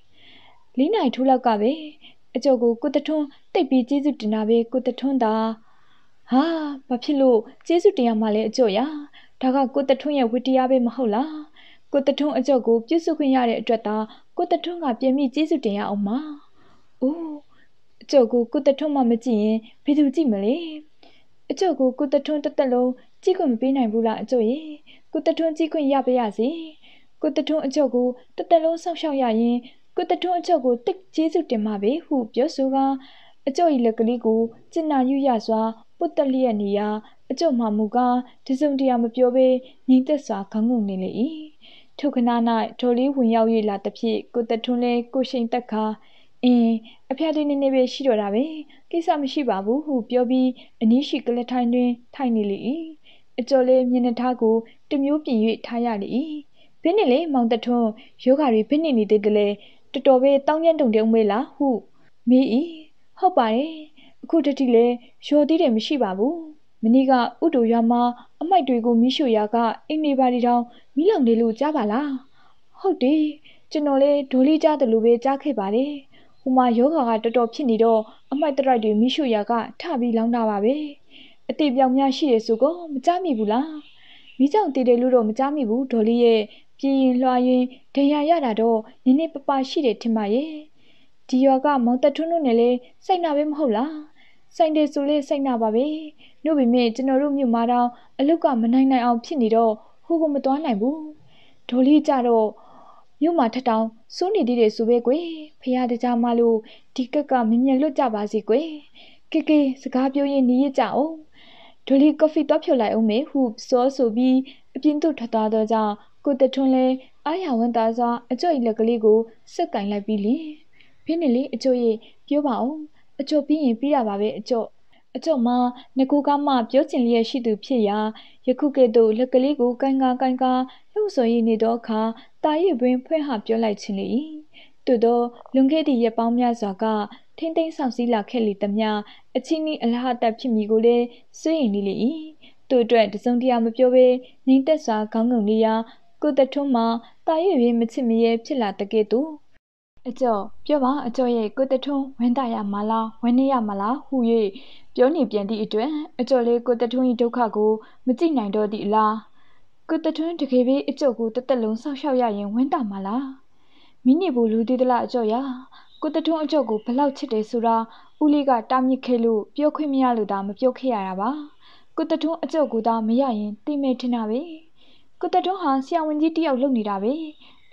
리나이 토럭가베 어쩌고 꾸따촌 떼비 제수트나베 꾸따촌다 하 바필로 제수트야마레 어쩌야 다가 꾸따촌의 위디야베 마홀라 꾸따촌 어쩌고 뻬수퀸야레 옅다 꾸따촌가 뻬미 제수트야옹마 오 어쩌고 꾸따촌마 마찌인 베두 찌말레 어쩌고 꾸따촌 떼떼로 지금 비나이불라 저이 꾸따촌 지금 야베야지 꾸따촌 어쩌고 떼떼로 성성야인 꾸따촌 어쩌고 뜩 제수트마베 후 벼소가 어쩌이럭리고 찐나유야스와 뿌떨리에니야 어쩌마무가 대성디야 못벼베 닝뜻스와 강궁니레이 토크나나 돌리 원야위라 뜻피 꾸따촌레 꾸신 떼카 인 아파디니네베 시로라베 기사미시바부 후 벼비 아니시 글레타인드윈 타이니레이 어쩌레 믄네타고 뜸묘 뻬위 타야리 베니레 망따촌 요가리 베니니데들레 뻬뻬베 똥얀동데옹메라 후 미이 헙바레 아쿠따티레 요띠데 미시바부 미니가 우도야마 아마이트위고 미쇼야가 인니바리당 밀렁레로 짜바라 헙데 쩨노레 돌리자들로베 짜케바레 호마 요가가 뻬뻬 핏니도 아마이트라이트 미쇼야가 타비 랑다바베 아떼병냐 시레수고 마짜미불라 미정 떼데루로 마짜미부 돌리에 비인 hlwayin 대야야라도 니네빠빠 시레 팀마예 디요가 망따촌노네레 사이나베 모홀라 사인데솔레 사이나바베 노비메 쩨노루 뮄마당 알룩가 마나이나이앙 핏니도 호고 마떠나이부 돌리자로 뮄마 탓당 쏘니디레 수베괴 폐야다자마로 디깍가 뮄뮄 롯짜바시괴 케케 스가벼인 니예짜옹 돌리 커피 또 펴 라이 오메 후 소소비 아빈도 탓다더자 꾸따촌레 아야원다자 어쩌이를 글리고 쓱간 라이 빌리 비닐리 어쩌이 뼈바오 어쩌 비인 삐야 바베 어쩌 어쩌마 네고가마 뼈진리의 시두 피야 예쿠께도 글리고 깐가 깐가 효소이 니더카 따이 빈 푀하 뼈라이 친리 또도 룬게디 예방야자가 탱탱 상실라 켈리 담냐 아치니 알하다 피미고레 스인리리 또드에 대성디야 묘베 닝댓사 강강리야 꾸댓촌마 따예위 미치미예 필라 따게도 어쩌 뼈바 어쩌예 꾸댓촌 웬다야 말라 웬니야 말라 후예 뼈니 변디 어쩌 어쩌레 꾸댓촌이 독하고 미찌 나이더디 라 꾸댓촌 되게비 어쩌고 뜻뜻롱 샤샤야인 웬다 말라 미니보 루디들라 어쩌야 꾸댓촌 어쩌고 발락 쳇데 소라 울리가 따미켈로 뼈쾌미야로다 묘쾌야라바 꾸댓촌 어쩌고다 메야인 띠메티나베 꾸댓촌 하 시아원지 띠역 록니다베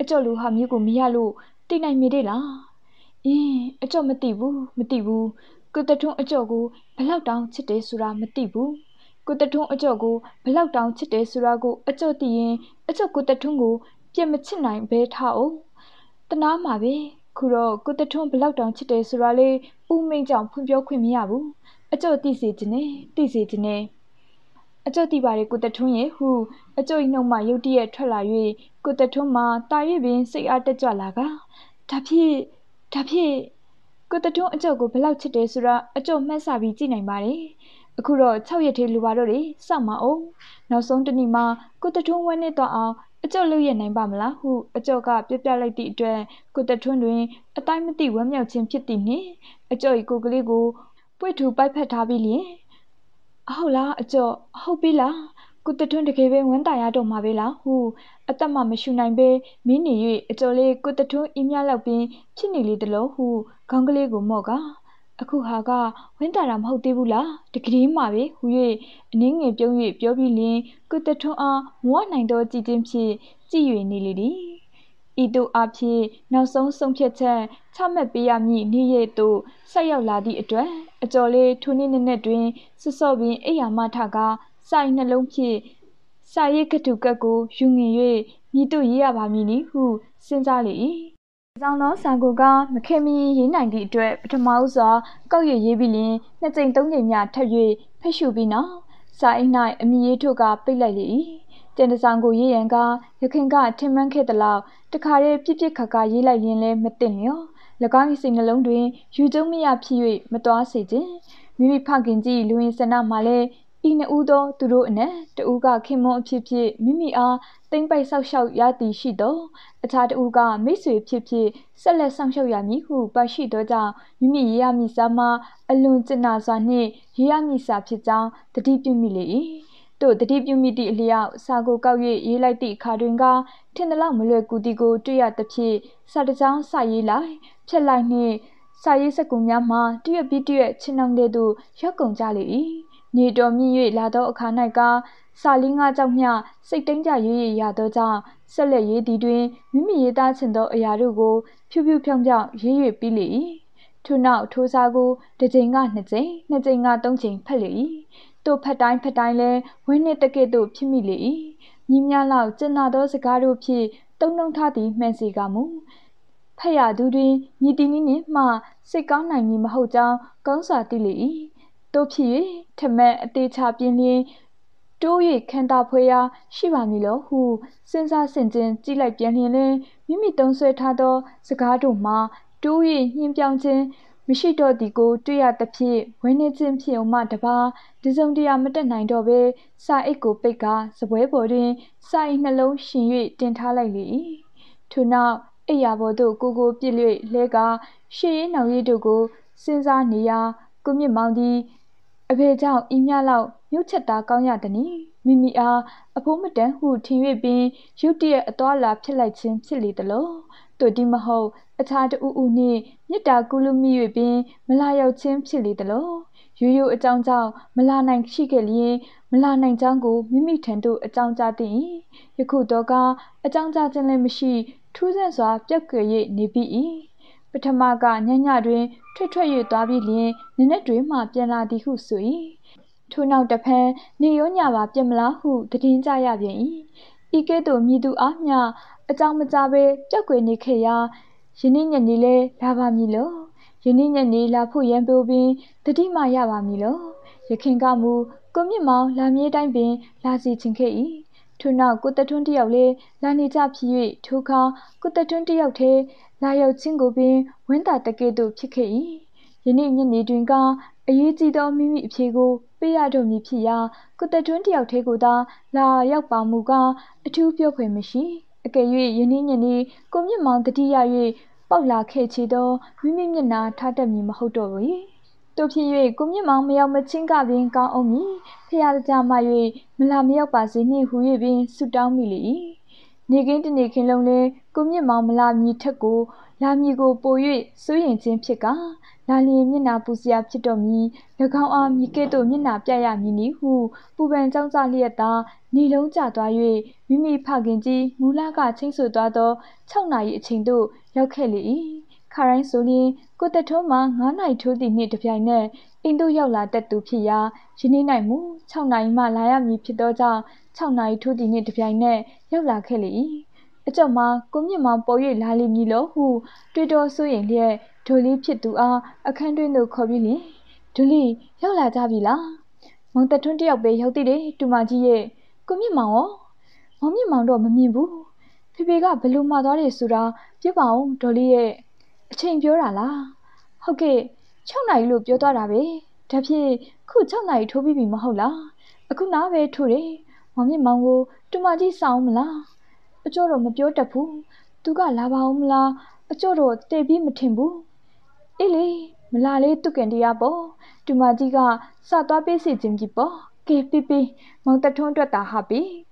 어쩌루 하 묘고 메야로 띠나이메데라 이 어쩌 못띠부 못띠부 꾸댓촌 어쩌고 발락당 쳇데 소라 못띠부 꾸댓촌 어쩌고 발락당 쳇데 소라고 어쩌 띠인 어쩌 꾸댓촌고 뼈메칫나이베 타오 따나마베 그러 꾸댓촌 발락당 쳇데 소라레 우메장 푼벼쾌미야부 어쩌 띠세지네 띠세지네 어쩌디바리 꾸댓촌예 후 어쩌이놈마 요디에 털라위 꾸댓촌마 따위빈 세아 떼좌라가 다피 다피 꾸댓촌 어쩌고 발락 쳇데 소라 어쩌 ྨ앗사비 찌나이마레 아쿠러 육 ရက်대 루바로레 싸마옹 나우송 뜨니마 꾸댓촌 원네 떠아 어쩌 루예 나이바마라 후 어쩌가 뼈뼈라이띠 쐴 꾸댓촌 တွင် အတိုင်းမသိ ဝမ်းမြောက်ခြင်း ဖြစ်သည်နှင့် 어쩌이 고글리고 뿌이투 빠이팟다비리 아홀라 어쩌 호빌라 꾸댓촌 되게베 원다야도마베라 후 아따마 메슈나이베 미니위 어쩌레 꾸댓촌 이묄럭빈 칫니리들로 후 강글리고 뭐가 아쿠하가 원다라 못되부라 디그리마베 후위 아닝게 뿅위 뼈비린 꾸댓촌 아 모아나이도 지진피 지위니리리 이도 앞이 나송 송펫체 참맷베야미 니예도 사역라디 어쩌 어쩌레 투니네네 တွင် 스서빈 에야마타가 사이 နှလုံးဖြင့် 사예그두각고 융인 ၍မိတုရေးရပါမည် 후 신자리 장로 사고가 맥케미 예나이디 အတွက် ပထမဦးစွာ ကောက်ရွေရေးပြီးလင် 이 점 삼 점 များထပ်၍ ဖက်ရှုပြီးနောက် 사이나이 အမိရေးထုတ်က ပိတ်လိုက်လေ 젠데상고예양가 역행가 팀만케들라 특하레 삐삐카카 예라이인레 멧뜨며 라가이 세နှလုံးတွင် 유종미야ဖြစ်၍ မတွားစေခြင်း 미미파긴지 루인스나마레 이네우도 두로네 뜨우가 켐몬အဖြစ်ဖြစ် 미미아 땡바이석석야띠시도 아차뜨우가 메쇠ဖြစ်ဖြစ် ဆက်လက်ဆောင်ရှောက်ရမည်ဟု ပါရှိသောကြောင့် 미미예야미사마 알룬진나사니 예야미사ဖြစ်ကြောင်း တတိပြုမိလေ 또 드디뷰미디 일리아 사고 가위 예라이티 카드인가 텐들라 몰레구디고 뛰었듯이 사르장 사이라이 첼라이니 사이세군야마 뛰어비뛰어 친앙대도 협공자리 니도미위 라도 카나이가 사링아장냐 색땡자유의 야도장 셀레예디드윈 미미예다친도 야르고 퓨퓨평장 예유빌리 투나우 투사고 대쟁아 네쟁 네쟁아 동쟁 팔리 또 파타인 파타인레 웬네 따게도 피미리 니묄라 찐나도 스가로 피 똥똥타디 맨시가무 파야두드윈 니디니니마 세까나이니 마호장 강사띠리 또 피위 테메 아테차빈리 도위 칸다포야 시바미로 후 신사 신진 찌라이 변린레 미미 똥쇠타도 스가도마 도위 힘병진 미시도디고 뚜야뜻피 웬네진피엄마 다바 디송디야 멧뜻나이도베 사익고 빽가 스베보린 사이 နှလုံး ရှင်၍ တင်ထားလိုက်လေ ထို့နောက် အိယာဘောတို့ ကိုကို ပြည့် လဲက ရှေ့ နောင်ရည်တို့ကို စဉ်းစားနေရာ ကိုမြင့်မောင်သည် အဖေကြောင့် ဤမြလောက် မြို့ချက်တာ ကောင်းရသည်နီ 미미아 အဖိုးမတန် 후 ထင်၍ ပင် ရုတ်တရက် အသွာလာ ဖြစ်လိုက်ခြင်း ဖြစ်လေသလို 또ဒီမဟုတ် 아차두우우니 녜다구루미위빈 말라역친 필리들로 유유 어짱짱 말라나이 시겔리 말라나이 장고 미미텐도 어짱짜디 이쿠도가 어짱짜진레 미시 투젠스와 뼈괴예 니비이 프타마가 냔냔တွင် ထွတ်ထွတ်၍သွားပြီးလျင် နနက်တွင်မှ ပြန်လာသည်ဟုဆို၏ထို့နောက်တစ်ဖန်နေရောညပါပြတ်မလားဟုတည်င်းကြရပြန်၏ 이게도 미두 아냐 아짱마자베 짝괴니케야 신인년일레 라바밀로 신인년일 라포 연보빈 드디마야바밀로 예킨가무 꾸미망 라미에다이빈 라지친케이 투나 꾸따톤티역레 라니자피위 투카 꾸따톤티역테 라역친고빈 웬다따께도 피케이 신인년일드윈가 아예지도 미미피고 빼야도미 피야 꾸따톤티역테고다 라역바무가 아투뼈괴미시 아께위 예니년이 꾸미망 드디야위 뻑라케치도 미미미나 타다미 마호도위 또피위 꾸미망 매역마친가빈가 오미 피야자마위 밀라미역바지니 후위빈 수다미리 니겐드니킨롱레 꾸미망 밀라미특고 라미고 보위 수인진 피가 나리 민나 부시야 피도미 르강아 미께도 민나 뼈야미니 후 부반 장자리에다 니롱자다위 미미 파긴지 무라가 칭수다도 육 나이 칭도 역해리 카라인 소리 꾸따토마 구 나이 토디니 드바이네 인도 역라 떼두 피야 신이나이무 육 나이마 라야미 피도자 육 나이 토디니 드바이네 역라케리 아점마 꾸미망 보위 라리미로 후 트위터 수인리에 졸리 피두아 아칸드노 커비니 졸리 역라자비라 멍따톤티역베 역티레 두마지예 꾸미망어 멍미망도 멈민부 피피가 블루마 둬레 수라 뼈바옹 졸리예 아칭 뼈라라 호케 육 나이로 뼈다라베 다피 쿠 육 나이 토비비 마호라 아쿠나베 토레 멍미망고 두마지 싸움라 아쪼로 멈뼈따부 두가 라바옹라 아쪼로 떼비 므팅부 일리 말라레 뚜겐디야보 두마지가 사떠빼시진지보 케피피 멍따톤တွေ့တာ하비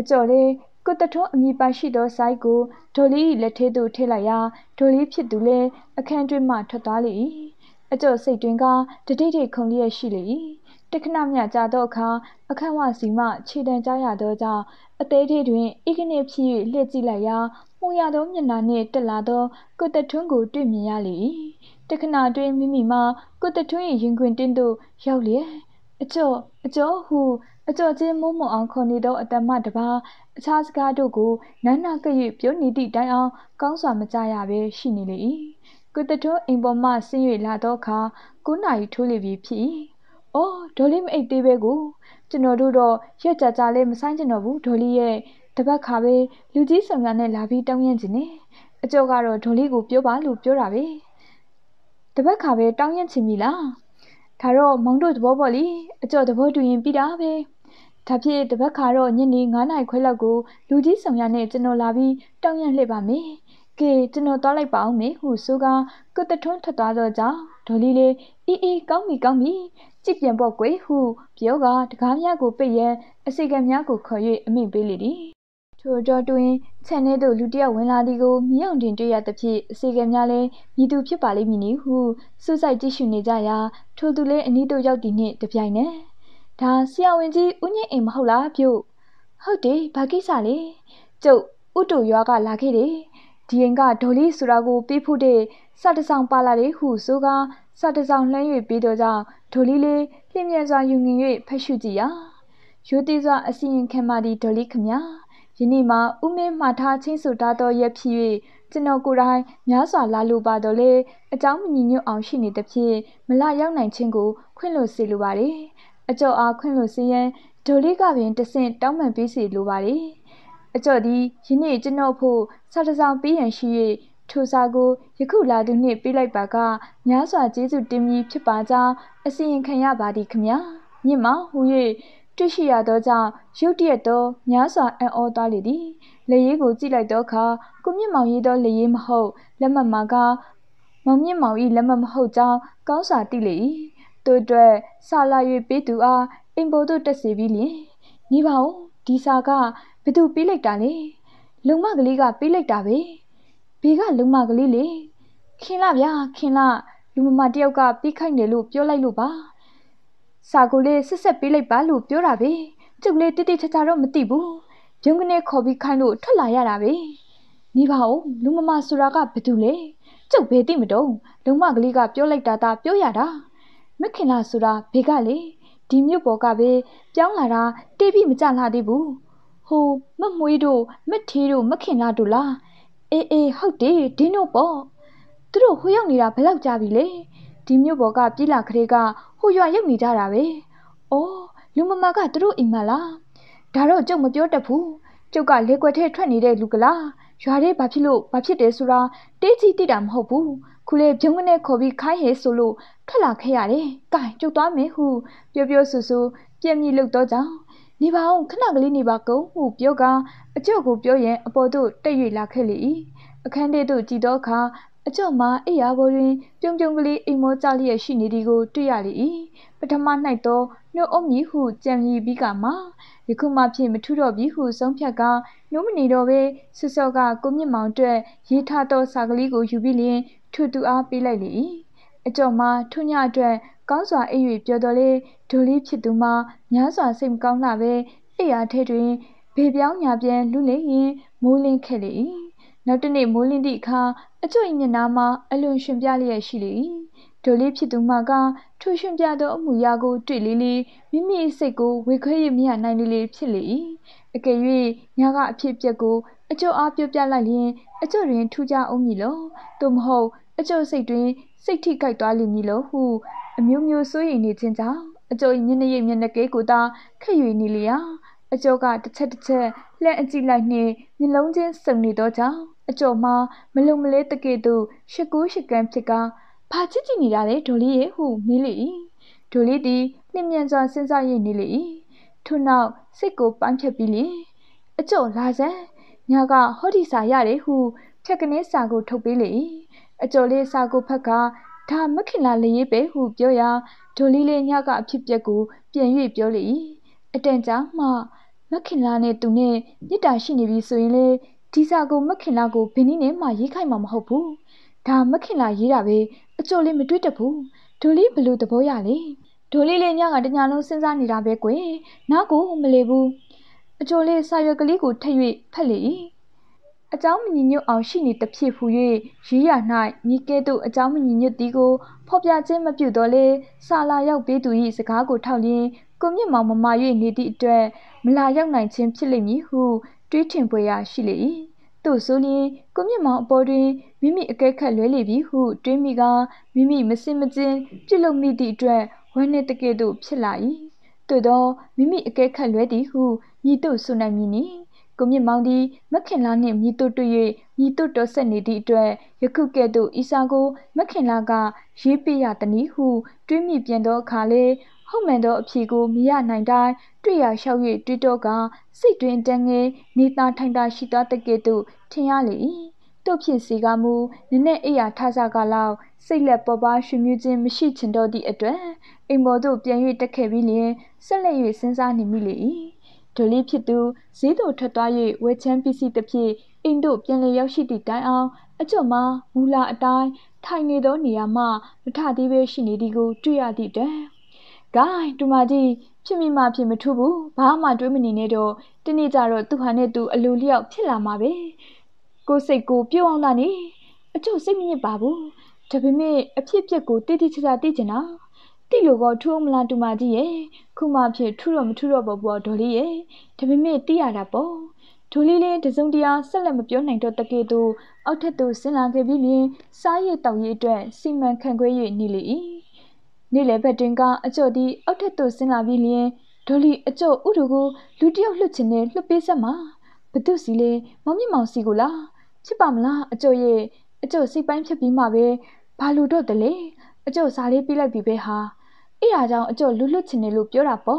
아쪼레 꾸따톤 아미바시도 사이고 돌리 레테도 텔라야 돌리 핏두레 아칸트마 텄다리 아쪼 세트윈가 드데데 콩리에 시리 테크나냐 자도카 아칸와시마 체단자야도자 아떼데트윈 이그네 피위 렛지라야 홍야도 면나네 뜰라도 꾸따톤고 တွေ့မြင်ရလေ 특히나 뒤에 미미마 꾸따톤의 인근딘도 역리에 아쪼 아쪼 후 아쪼진 몸몸 안코니도 아따마 다바 아차스가도고 난나께의 뼈니디 다양 깡수아 마자야베 시니리 꾸따톤 인범마 신위라도카 구 나이 토리비 피 어 돌림 에이티베고 저노도도 어자자레 마사인저노부 돌리에 다바카베 루지 성간네 라비 땅연진네 아쪼가로 돌리고 뼈바루 뼈라베 다바카베 땅연치미라 다로 멍도 더버리 아쪼 더버두인 삐다베 다피에 다바카로 녀니 구 나이 쾌락고 루지 성야네 저노 라비 땅연흘바메 게 저노 떠라이바옹메 후수가 꾸따톤 텄다더자 돌리레 이이 깡미 깡미 찌변버괴 후 뼈가 다가냐고 빼예 아세간냐고 커위 아미빌리디 토저도인 채네도 루디아 원라디고 미영진 တွေ့ရတဲ့ဖြင့် အစီကံများလဲ မြည်သူဖြစ်ပါလိမ့်မည်နိဟု စွတ်ဆိုင်ကြည့်ရှုနေကြရာ ထိုသူလဲ အနီးသို့ရောက်သည့်နှင့် တပြိုင်နက် ဒါ ဆရာဝန်ကြီး ဦးညိတ်အိမ် မဟုတ်လား ပြုတ် ဟုတ်တယ် ဘာကိစ္စလဲ ကျုပ် ဥတုရွာက လာခဲ့တယ် ဒီအိမ်က ဒေါ်လေး ဆိုတာကို ပေးဖို့တဲ့ စတဆောင် ပါလာတယ် ဟု ဆိုက စတဆောင် လှမ်း၍ ပြီးတော့ကြောင့် ဒေါ်လေးလေး ပြင်းပြစွာ ယူငင်၍ ဖတ်ရှုကြည့်ရာ ရိုးသေးစွာ အစီရင်ခံပါသည့် ဒေါ်လေး ခမညာ 이니마 우메 마타 친수다도 예피위 진노고라이 냐사 라루바도레 아짱미니뉴 앙시니데피 말라역나인 친구 퀸로시루바리 아쪼아 퀸로시엔 돌리가빈 뜻은 땅만비시루바리 아쪼디 이니 진노포 사타상 비연시위 투사고 예쿠라두니 빌라이바가 냐사 제수팀이 핍바자 아시인칸야바디크냐 니마 후위 뜻이야더자 유디에도 냐사 안어다리디 레이고 찌라이더카 꾸미망이도 레이마호 렘마마가 멍미망이 렘마마호자 깡사띠리 또돼 살라위 비두아 인보도 뜻시비리 니바오 디사가 비두 빌라이다레 롱마글리가 빌라이다베 비가 롱마글리레 킨라뱌 킨라 루마마티역가 삐카이네로 뼈라이로바 사고레 셋셋 빌라이바루 뼈라베 저글레 띠띠차차로 못띠부 병근에 겁이 칸로 털라야라베 니바오 루마마 수라가 베둘레 저 베띠므동 롱마글리가 뼈라이다다 뼈야라 맥힌라 수라 베가레 디뮤보가베 뿅라라 띠비 미짜라디부 Hô, mất mùi đồ, mất thê đồ, mất khẽ nà đồ la. Ê, ê, hậu tế, đến nô bó. Từ đồ hô yọng nira bèlọc chà bì lê. Tìm nhu bó gà bì là khre gà, hô yọng yọng nira ra bè. Ô, lũng mà mà gà từ đồ ịng mà la. Đà rô chông mà bìo đập hù. Chông gà lê quay thê thoát nire lục la. Yòa rê bà phí lộ, bà phí tế sù ra, tế chi tì đàm hô bù. Khule bìongane khô bì khai hê sô lô, khá là khé à rê. Cài, chông tòa mê hù, bìo bìo sù sù, bìem nì lục tò chào. 니바옹 크나글리 니바고 우뼈가 어쩌고 뼈에 아버도 떼위 라켈리 아칸데도 지더가 어쩌마 에야보린 뿅뿅글리 이모짜리의 시니리고 떼야리 바타마나이도 노옴미후 짠이비가마 이쿠마피 메투로비후 성펴가 노미니로베 스서가 꾸밋망တွေ့ 예타도 사글리고 유빌린 투두아 빌라이리 어쩌마 투냐တွေ့ 가서 에이 뼈돌이 돌이 피두마 냐서 샘 까나베 에야 태드린 베병야변 루레인 몰린 켈리 나트네 몰린 디카 어쩌이 녜나마 알룬 슌뱌리의 시리 돌이 피두마가 초슌뱌도 어무야고 တွေ့리리 미미 쌔고 외쾌히 미야 나이리리 핏리 에케위 냐가 아핏뻌고 어쩌 아 뼈뱌라이린 어쩌린 투자 오미로 또 모호 어쩌 쌔드린 쌔티 가이떠리미로 후 아묘묘 소이니 진짜 어쩌이 녜네예 녜네께고다 쾌유이니리야 어쩌가 뜻뜻뜻 렛아지라이니 닐롱진 성니도자 어쩌마 멀롱멀레 뜨게도 십구 십간 핏가 바치지니라레 돌리예 후 밀리 돌리디 녜면자 신사예니리 투나 쌔고 빵펴비리 어쩌 라자 냐가 허리사야레 후 쌔그네사고 톡비리 어쩌레사고 팍가 다 먹힌라리에 배후 뼈야 돌리레 냐가 핏뻌고 변위 뼈리 어떤장마 먹힌라네 두네 뎃다 시니비 소인레 디사고 먹힌라고 베니네마 예카이마 마호부 다 먹힌라 예라베 어쩌레 메트뜻부 돌리 블루 더보야레 돌리레 냐가 냐롱 신사니라베 괴 나고 몰레부 어쩌레 사여글리고 탁위 팟리 아자오미니뇨 아우시니 뜻피후에 지야나이 니께도 아자오미니뇨 디고 포뱌진 마뻬도레 사라역 베두이 스가고 탁린 꾸뮨망마마옙 니디옅 말라역 나이친 핏리미후 뚜이튼보야 시리 또소린 꾸뮨망 아버린 미미 아깨캣 뢰리비후 뚜이미가 미미 메신메진 핏로미디옅 원네뜨께도 핏라이 또도 미미 아깨캣 뢰디후 니또소나미니 꾸뮨망디 먹힌라네 미또뜨예 미또떠셋니디옅 여쿠께도 이사고 먹힌라가 예삐야더니후 뚜이미변도 아카레 홈만도 아피고 미야나이다이 뚜야샤옙예 뚜이더가 쌔트윈 땡게 니타 타이다 시떠뜨께도 튼야리 또핏시가무 네네 에야 타사가라 쌔렛 뽀빠 슈뮤진 미시친더디옅 에모도 변위 떼케비린 쌔렛예 신사니미리 돌리 피두 제도 탓떠예 외찬 피시 뜻피 인도 변례 역시디 다이아 어쩌마 물라 아타이 타이네도 니야마 므타디베 시니디고 뚜야디데 가이 두마지 피미마 피므투부 바마 뚜이미니네도 뜨니자로 두한네두 알루리역 핏라마베 고쌔고 뾰왕다니 어쩌 쌔미니 바부 다베메 아핏핏고 떼티치자 떼진나 띠로고 투옴라 두마지예 쿠마피 투로 무투로 버버 돌리예 다베메 띠야라보 돌리레 대송디야 셀렛 므뼈 나이도 뜨게도 아웃텟도 신라게비린 사예 떡예 시만 칸괴예 니리 니레 베팅가 아쩌디 아웃텟도 신라비린 돌리 아쩌 우르고 루티역 휜친네 휜빼셋마 부두시레 멍미멍시고라 핏바므라 아쩌예 아쩌 쌔빠인 핏비마베 발루도들레 아쩌 사레 삐라이비베하 이라장 어쩌 룰루친네로 뾰라뽀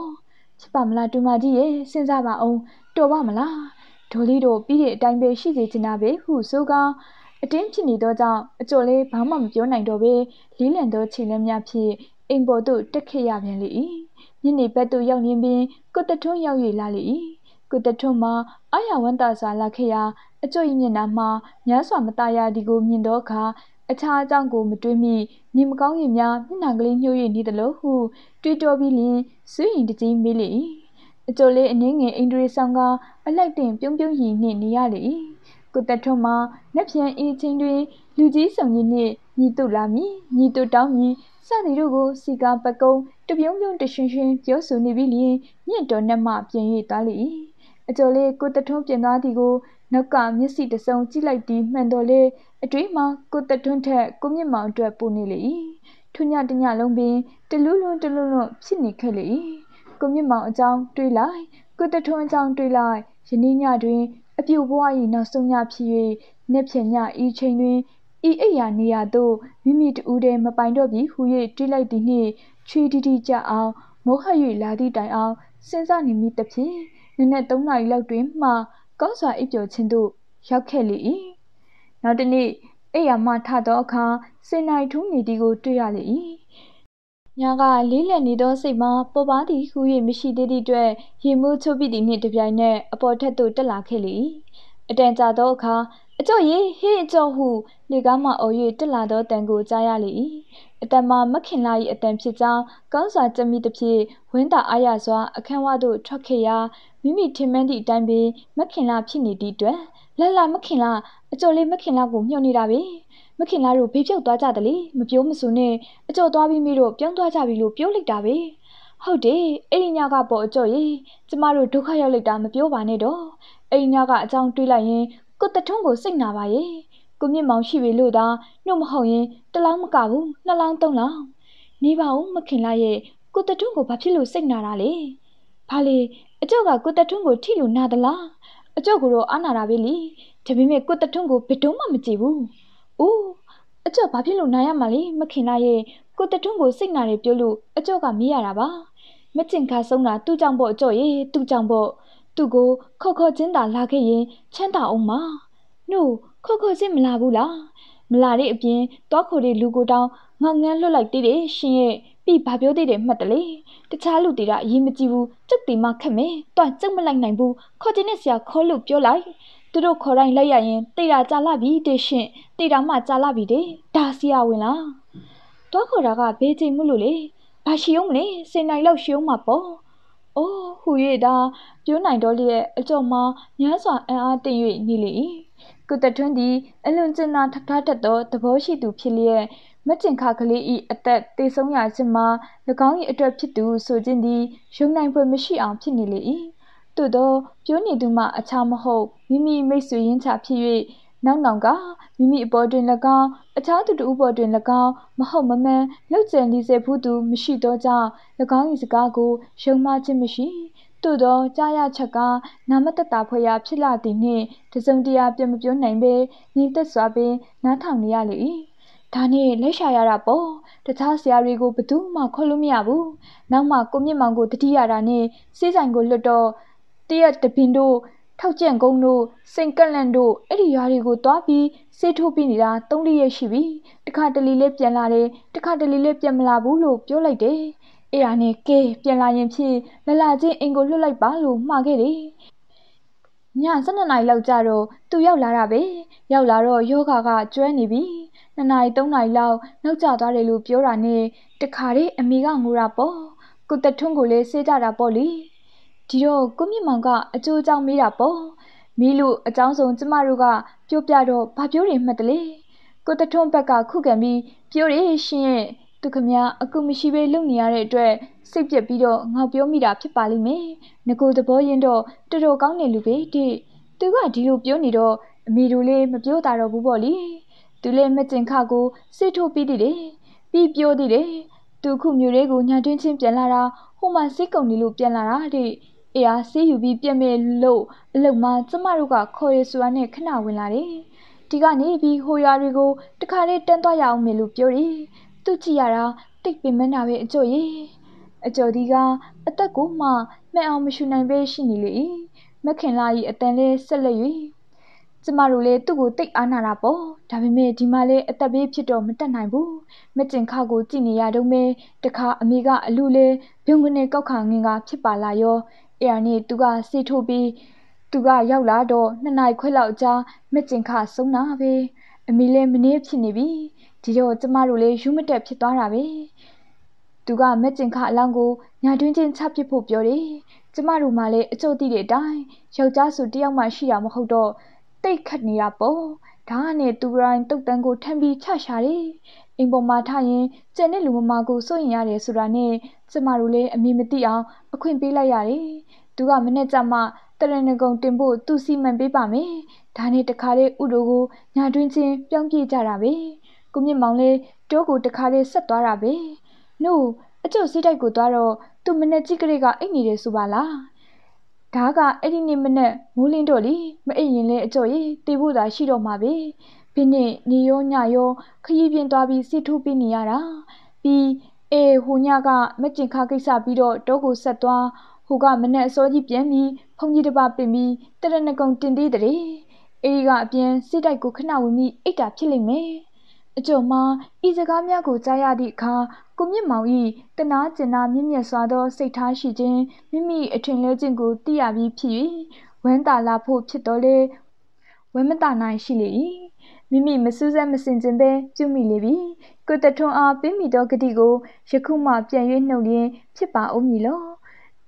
핏바므라 두마지예 신사바옹 떠바므라 돌리도 삐리 아타임베 시제지나베 후소가 아딘핏니도자 어쩌레 바마 므뾰나이도베 리랜도 칠렘냐피 앵보도 떼케야변리 니니벳도 역님빈 꾸뜨톤 역유라리 꾸뜨톤마 아야완다사 라케야 어쩌이 녜나마 냔스와 마타야디고 녜도가 아차장고 므뜨미 니므강예냐 녜나글레 뇽예 니들로 후 뚜이떠비린 수인디지 밀리 어쩌레 아닝게 인드리상가 알라이튼 뿅뿅이니 니야리 꾸따톰마 납편 이친드린 루지성이니 니뚜라미 니뚜따미 사디로고 시가 바공 뜨뿅뿅 뜨슌슌 벼소니빌린 녜떠 납마 변예 따리 a jolly good the tomb and artigo, no come, you see the sound, chill like deep, mandole, a dreamer, good the tomb, come your mount to a punily. Tunya the yalong be, the lulu, the lulu, cynically. Come your mount down, do lie, good the tomb down, do lie, Janina dream, a few boy, no song ya pee, Neptania, e chain, e aya near though, we meet Ude, my bind of ye, who ye, do like the knee, treated each out, Mohayu, laddie die out, sends on him meet the pee. Nên tổng này lâu tuyến mà có sợ ít chỗ trên đủ sao khe lý nói đến đi ấy à mà thà đó cả xe này chúng nhỉ đi gù truy à lý nhà gà lý là nhỉ đó xe mà bố bá thì khu yên mới xí để đi chơi thì mua cho bị đi nhỉ được vậy nè ở bỏ thay đổi tất là khe lý ở trên giá đó cả cho gì hết cho hù lý cả mà ở dưới tất là đó tiền gù trái à lý ở trên mà mất hiện lại ở trên phía sau có sợ chậm mít được gì huấn tạo ai à xóa ở khen hoa đồ cho khe à Mimi Timendi Dambi, Makina Pini Didre, Lala Makina, a jolly Makina Gum Yoni Rabi, Makina Ru Pipio Dadali, Mapio Masune, a jo Dabi Miro, Pion Dadabi Lupiolic Dabi. How day, Elinaga Bo Joy, Tomorrow Tokayolic Damapio Vanedo, Elinaga Down Trilaye, Got the Tongo Signavaye, Gumi Mouchiwi Luda, No Mahoye, the Lamakabu, Nalang Tonga, Nibao Makinaye, Got the Tongo Papilu Signarale. Pali, a joga good at Tungo Tilu Nadala, a joguro Anarabili, Tabime good at Tungo Petoma Mitibu. Ooh, a job Papilu Nayamali, Makinaye, good at Tungo Signare Piolu, a joga Miaraba, Metinka Sona, two jumbo joye, two jumbo, two go, Coco Zinda Lake, Chanta Oma. No, Coco Zim Labula, Mlari Bien, Docori Lugo down, Mangan like did it, she. Babio did it, Madale. The Talu did that, Yimitibu, took the Makame, Twat Zamalang Nambu, Cottinesia, call up your life. The door corrine layan, they are Jalabi, they shin, they are Mazalabi, they, Dacia winner. Tokoraga, Bete Mulule, Pashiomle, Senai Loshio Mapo. Oh, who ye da, Jonai Dolly, Joma, Yasa, and I think you nearly. Good at twenty, and Lunzana Tatato, the Boshi to Pilia. Merchant Kakali at that they song Yasima, the gong attracted to so jindy, shung nine for Mishi Ampinili. Todo, Pioni Duma a Chamaho, Mimi Masuin Tapi, Nananga, Mimi Bordrin Lagan, a child to the Ubordrin Lagan, Mahomame, Lutzen Lise Pudu, Mishi Doja, the gong is a gago, shung Martin Mishi. Todo, Jaya Chaga, Namatatapoya Pilatine, the Sundia Piamapion Nambe, Nita Swabe, Natang Yali. Tani, Leshayarabo, the Tasiarigo Petuma, Columiabu, Nama, Comimango, the Tiarane, Sizango Lodo, Tia the Pindo, Tauchiangono, Sinkalando, Ediarigo Dabi, Seto Pinida, Tony Yeshibi, the Catali Lepianare, the Catali Lepiamalabulo, Piolade, Irane, Gay, Pialayam, the Lazi, Engolo like Balu, Margeri. Nyansanai Lautaro, to Yaularabe, Yaularo, Yogaga, Joannibi. Nai don't I love, no Jadarilu Piorane, the Kari, and Migan Murapo, good the Tungule, Sedaraboli. Tio, Gumimanga, a two down Mirapo, Milu, a downzone to Maruga, Piopiado, Papuri Medley, good the Tumbeca, cook and me, Piori, she, Tukamia, a Gumishibe Lumia, Dre, Sipia Bido, Nabio Mira, Pipali me, Nego the boy and door, the dog on the lube, the Gadilu Pionido, Midule, Mabiotaro Buboli. Do let me think, Cargo, say to be delay, be pure delay. Do come you rego, Nadin Pianara, whom I sick only look Pianara, de. Ea, see you be Piame low, Loma, Samaruga, Coy Suane, Canawinare. Tigani be Hoyarigo, the carried Tantoya me look pure. Do tiara, take Pimenawe, joy. A jodiga, a tacoma, may our mission and bashinili. Making lie at the salary. Samarule to go take Anarapo, Tabime Dimale at the Bipito Metanaibu, Metin Cargo Tiniadome, the car Amiga Lule, Pungune Kokanga, Chipalayo, Ernie Duga Sitobi, Duga Yaulado, Nanai Quilauja, Metin Car Sonave, Emile Menepinibi, Tio Samarule, Humate Pitarabe, Duga Metin Car Lango, Nadunjin Tapipo Biore, Samarumale, so did it die, Shaujasu Diamashia Mohodo. Take Catniapo, Tane to grind Toktango Tembi Chashari, Imbomataye, Genelumago, Soyare Surane, Samarule, and Mimitia, a Queen Pilayari, Duga Menezama, Taranagong Timbo, Tu Si Man Bibame, Tane Takare Udogo, Nadrinche, Pianki Jarabe, Gumi Mangle, Dogo Takare Satwarabe. No, a Joe Sitai Gudaro, Tu Mene Chigrega Inire Subala. Daga Edini Mene, Mulin Doli, Mainle Joy, Debuda Shiro Mabe, Pene, Nio Nyayo, Kayibian Dabi Situ Biniara, B. A. Hunyaga, Machin Kakisa Bido, Dogo Satwa. 호가 맨날 소리 변미, 펑지르바 변미, 따라나공 뜬디들이 에이가 변 시달고 크나우미 에이다 필리메. 저마 이즈가미하고 자야디가 꾸미마위 뜨나지나 미미에서도 세타시진 미미 에트레진고 띠아비 피위 웬달라포 피돌레 웬메다나 실리 미미 메수자 메신진베 쭈미리비 그때통아 뱀미도 그디고 시쿠마 변위 놓리 피바 오미로.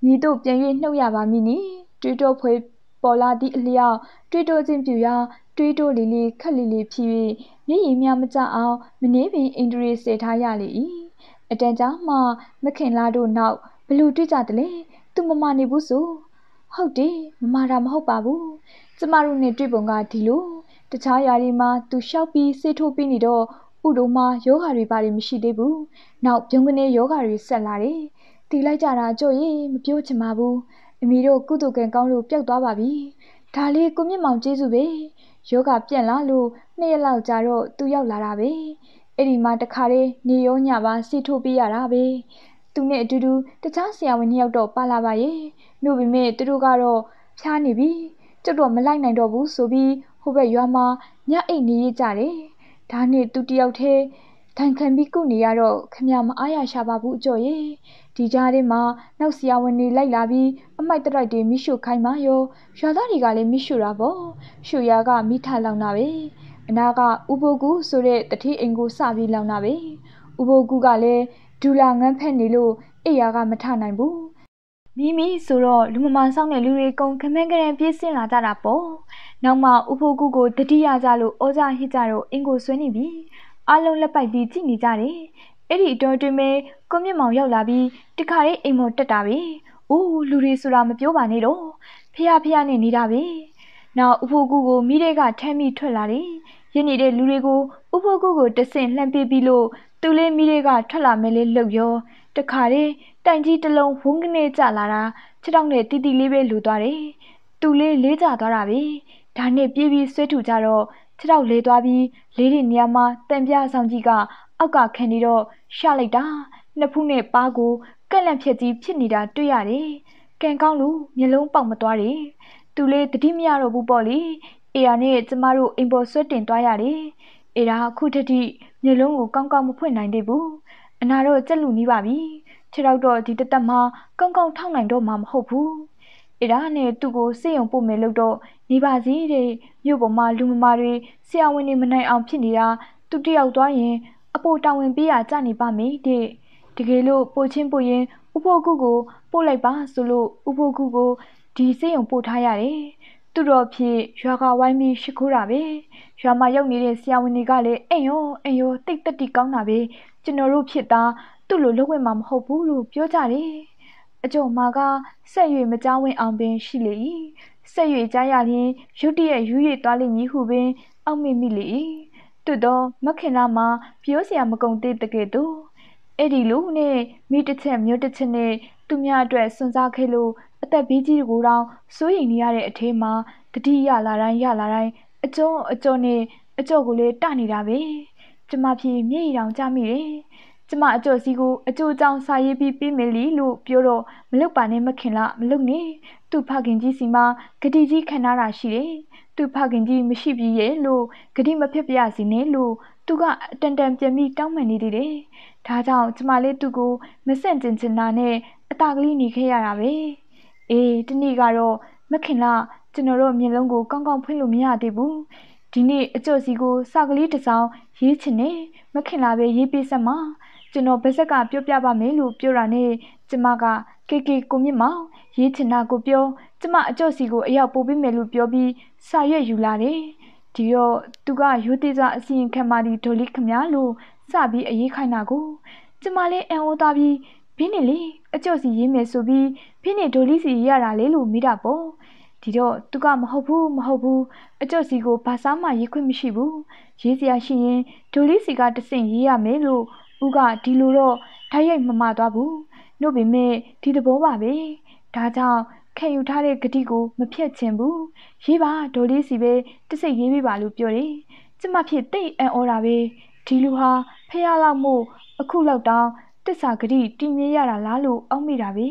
니도 변위 놓여봐 미니 뒤도 보이 볼라디 일리아 뒤도 진뷰야 뒤도 리리 칼리리 피위 미이미야마자아 미니빈 인드리 세타야리 아단자마 맥힌라도 나우 블루 뒤자들레 뚜마마니 부수 헛디 마마라 못바부 쯔마루네 뒤본가 디로 따자야리마 뚜 샤오피 세토피니도 우도마 요가리 바리 미시데부 나우 병근의 요가리 셋라리 딜라이자라 조이 묘치마부 미로 꾸두겐강로 뼈떠바비 달리 꾸민망 제수베 요가 뻬라루 네락 자로 뚜역라라베 에리마 타카레 니요냐바 시토비야라베 뚜네 아두두 따자 시야원 니역도 빨라바예 노비메 뚜루가로 펴니비 쭈도 몰라이나이도부 소비 호베 요아마 냐에이 니예자레 다네 뚜띠역테 단칸비 꾸니야로 크냐마 아야샤바부 조예 디자레마 낙시야원니 라이라비 아마이트라이데 미슈 카이마요 샤다리가 레 미슈라보 슈야가 미타 라오나베 아나가 우보구 소레 따티 앵고 사비 라오나베 우보구가 레 둘라간 팻니로 에야가 마타 나인부 미미 소로 루마마 상네 루레공 컴맹그램 삐신 라자라보 나마 우보구고 따티야자로 오자 히자로 앵고 쇠니비 알롱라빠이비 지니자레 에리 도드메 꾸미망 역라비 티카레 에모 뜯다비 오 루리 수라 묘바니로 피야 피야네 니다비 나 우포구고 미레가 템미 튀라리 예니데 루리고 우포구고 뜨신 လှမ်းပေး비로 뚜레 미레가 튀라메레 럭요 티카레 딴지 뜰롱 봉그네 자라라 치랑네 띠띠리베 루따레 뚜레 레자더라비 다네 삐비 쇠투자로 치락 레따비 레리 니야마 땀벼 상지가 아까 캔디로 샤라이다 나풍네 빠고 깔란 펴지 핀니다 떼야리 깐강루 멸롱 뻥마 떼야리 둘레 드디미야로 부벌리 에야네 쯔마루 임보 쇠팅 떼야리 에라 아쿠트디 멸롱고 깡깡 못 푌나인데부 아나로 쩨루 니바비 치락도 디 따따마 깡깡 탕나인도마 못부 에라네 뚜고 세용 뽑메 럭도 니바지레 묘보마 루마마리 시아원니 마나이앙 핀니다 뚜띠역 떼야 아포타윈비야 짜니바미 데 디겔로 포친포인 우포구고 포라이바 솔로 우포구고 디세용 포타야레 뚜로피 쟈가 와이미 시코라베 쟈마 역니레 시아원니가 레 에요 에요 떼떼띠 깡나베 쩨노로 핏다 뚜로 럭웬마 못부로 뼈자레 아조마가 쌔윷 마자윈 앙빈 시레이 쌔윷 자야린 유티의 유예 떼리니 후빈 앙미미리 뚜도 막힌나마 비오시야 마공떼 뜨게도 에디루네 미뜻체 묘뜻체네 뚜냐 쐴 순자케로 아따비지고랑 소잉니야레 아테마 드디야라란 야라란 아쪼 아쪼네 아쪼고레 따니다베 쯔마피 녜이랑 짜미레 쯔마 아쪼시고 아쪼짱 사예비 삐밀리로 뾰로 멀럭바네 막힌라 멀럭니 뚜파긴지시마 그디지 칸나라 시레 뚜파긴지 미시비예로 그디마펫비야시네로 뚜가 단단 뻬미 깡만니디레 다자오 쯔마레 뚜고 메센진진나네 아따글리니케야라베 에 디니가로 막힌라 쩨노로 녜롱고 깡깡 푌로 미야데부 디니 아쪼시고 사글리 따상 예친네 막힌라베 예비셋마 쩨노 베색가 뾰뾰바메로 뾰라네 쯔마가 케케 꾸미망 예친나고 뾰 쯔마 아쪼시고 아약 뽑비메로 뾰비 사예 유라레 디요 뚜가 요티자 아신 칸마리 돌리 큼야로 사비 아예 카이나고 쯔마레 엔오다비 비니리 아쪼시 예메 소비 비니 돌리시 야라레로 미다보 디려 누가 마호부 마호부 어쩌시고 바사마 예크미시부 예지야시인 돌리시가 뜻은 예야메로 우가 디로로 타이마마다부 노비메 디드보바베 다자 캐유타레 그디고 마피친부 예바 돌리시베 뜻은 예비바로 뾰레 찌마피 떼 안오라베 디루하 페야라모 아쿠라다 뜻사 그리 띠메야라라로 앙미라베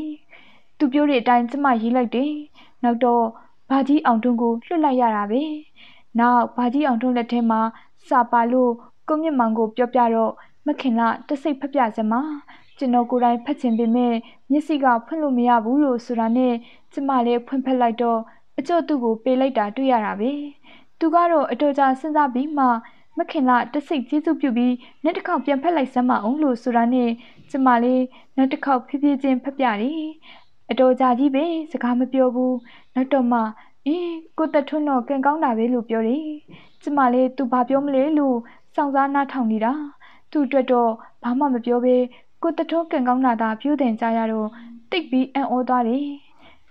두표리 다인 찌마 예라이데 나도 바지 엉뚱고 흘러야라베 나 바지 엉뚱 레테마 사발로 꾸민망고 뼈뼈로 막힌라 뜻이 펴펴자마 진노고라이 펴친비메 녀시가 푼로미야부로 수라네 찌마레 푼펴라이도 어쩌두고 빼라이다 뚜야라베 두가로 어쩌자 신사비마 막힌라 뜻이 지수뷰비 나트카 뺨펴라이자마 옹로 수라네 찌마레 나트카 피피진 펴펴리 도자지베 스가마표부 나토마 이 고타토노 깽강다베루 뾰리 찌마레 두바표물레루 상자나탕니다 두뜻도 바마마표베 고타토 깽강나다 뷰된자야로 띡비 안오다리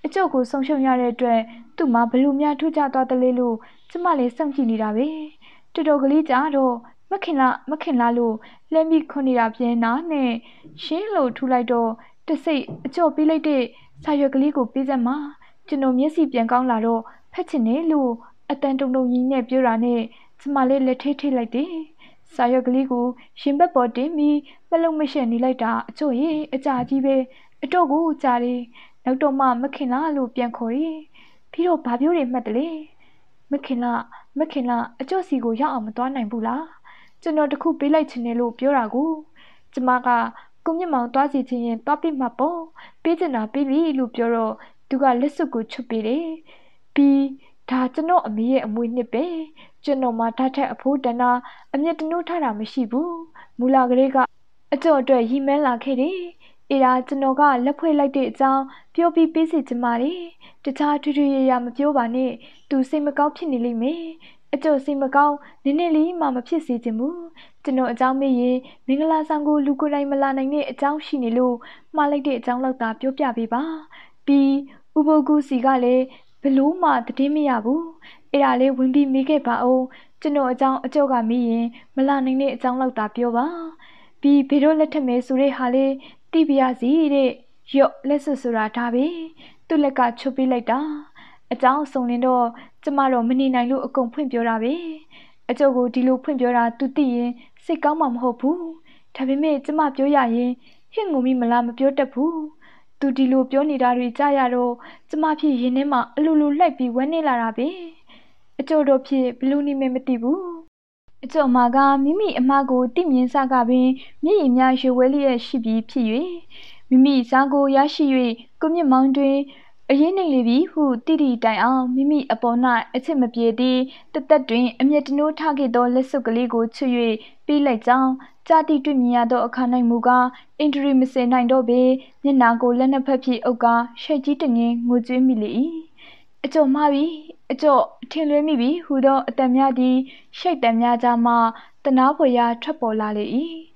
어쩌고 송숑야레 알 두마 블루냐 투자다들레루 찌마레 쌍지니다베 뜨도글리자로 막힌라 막힌라루 렘비 콘니라 뻬나네 신로 투라이도 뜻이 어쩌비레데 사역리고 삐자마 진노며시 변강라로 패친네루 아딴동동이네 뾰라네 찌마레 레테테라이데 사역리고 신벳버데미 팔롱메션니라이다 어쩌예 아자지베 어쩌고 자리 나토마 막힌라루 변코리 피로 바표레 맺들레 막힌라 막힌라 어쩌시고 야아마 ጧ나인부라 진노 덕후 빼라이친네루 뾰라고 찌마가 꾸민망 ጧ지친인 ጧ비마뽀 삐진나 삐비루 뾰로 두가 레스고 춥비레 비다 진노 아미의 아무이니베 진노마 다태 아포다나 아믄드누 타라 마시부 물라그레가 어쩌어뜨 히맨라케레 에라 진노가 렛푌라이데 아짱 뾰비 삐시지마레 따차 튀튀예야 마뾰바네 두 세이마가오 핏니레이메 어쩌 세이마가오 네네레이마 마핏시진무 진노 아짱 메예 밍글라상고 루고라이 말라나이네 아짱 시니루 마라이데 아짱 럭다 뾰뾰비바 비 우보구시가 레 블로마 뜨데미야부 에라 레 윈비 메게바오 진노 아짱 어쩌가 메예 말라나이네 아짱 럭다 뾰바 비 베로 렛트메 소레 하레 띠비야지레 요 렛스수라 다베 뚜렛가 춥비라이다 아짱 송린도 찌마로 미니나이루 아공 푼뾰라베 어쩌고 디로 푼벼라 두띠인 세까마 마호부 다베메 찌마 뾰야인 휜고미 말라 마뾰뜻부 두 디로 뾰니다리 짜야로 찌마 피 예네마 알루루 람비 왱네라라베 어쩌로 피 블루니메 마띠부 어쩌마가 미미 아마고 띠민사가빈 미이냐 쉐웰리에 시비 피위 미미 사고 야시위 꾸민망드윈 예능리비 후 띠리다양 미미 아보나 아침마비디 뜻뜻드윈 아믄드누 타게도 레스글리고 추위 삐라이짱 짜디 뚜미야도 아카나이무가 인트리미세나인도베 녜나고 렛나팟피 옥가 셰지 땡인 무쯨미리 어쩌마비 어쩌 튕뢰미비 후도 아땀야디 셰땀야자마 따나보야 쳇볼라레이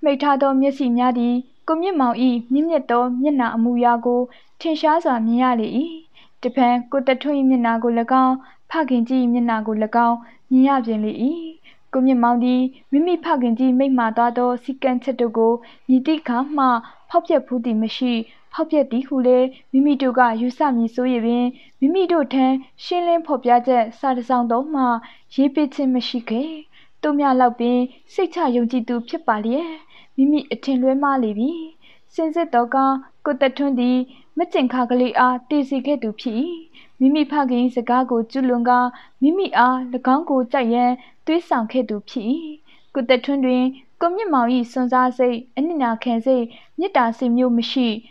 메이타도 녜시냐디 꾸민망이 녜녜도 녜나 아무야고 튼샤사 녜야레이 대판 고따퉁이 녜나고 럭강 파긴지 녜나고 럭강 녜야빈레이 꾸민망디 미미 파긴지 메이마다도 시간쳇도고 니디카마 파벼부디 마시 파벼디 후레 미미도가 유사미 소예빈 미미도탄 신린 파벼젯 사르상도마 예빛친 마시게 또녀라빈 세차 용지두 핏바리에 미미 아튼뢰마리비 신셋도가 고따퉁디 마친카글리아 띠시게두피 미미파긴스가고 줄룬가 미미아 르강고 짜예 뚜이상케두피 꾸따툰드윈 꾸민망이 순자세 아니나켄세 녜따세묘 마시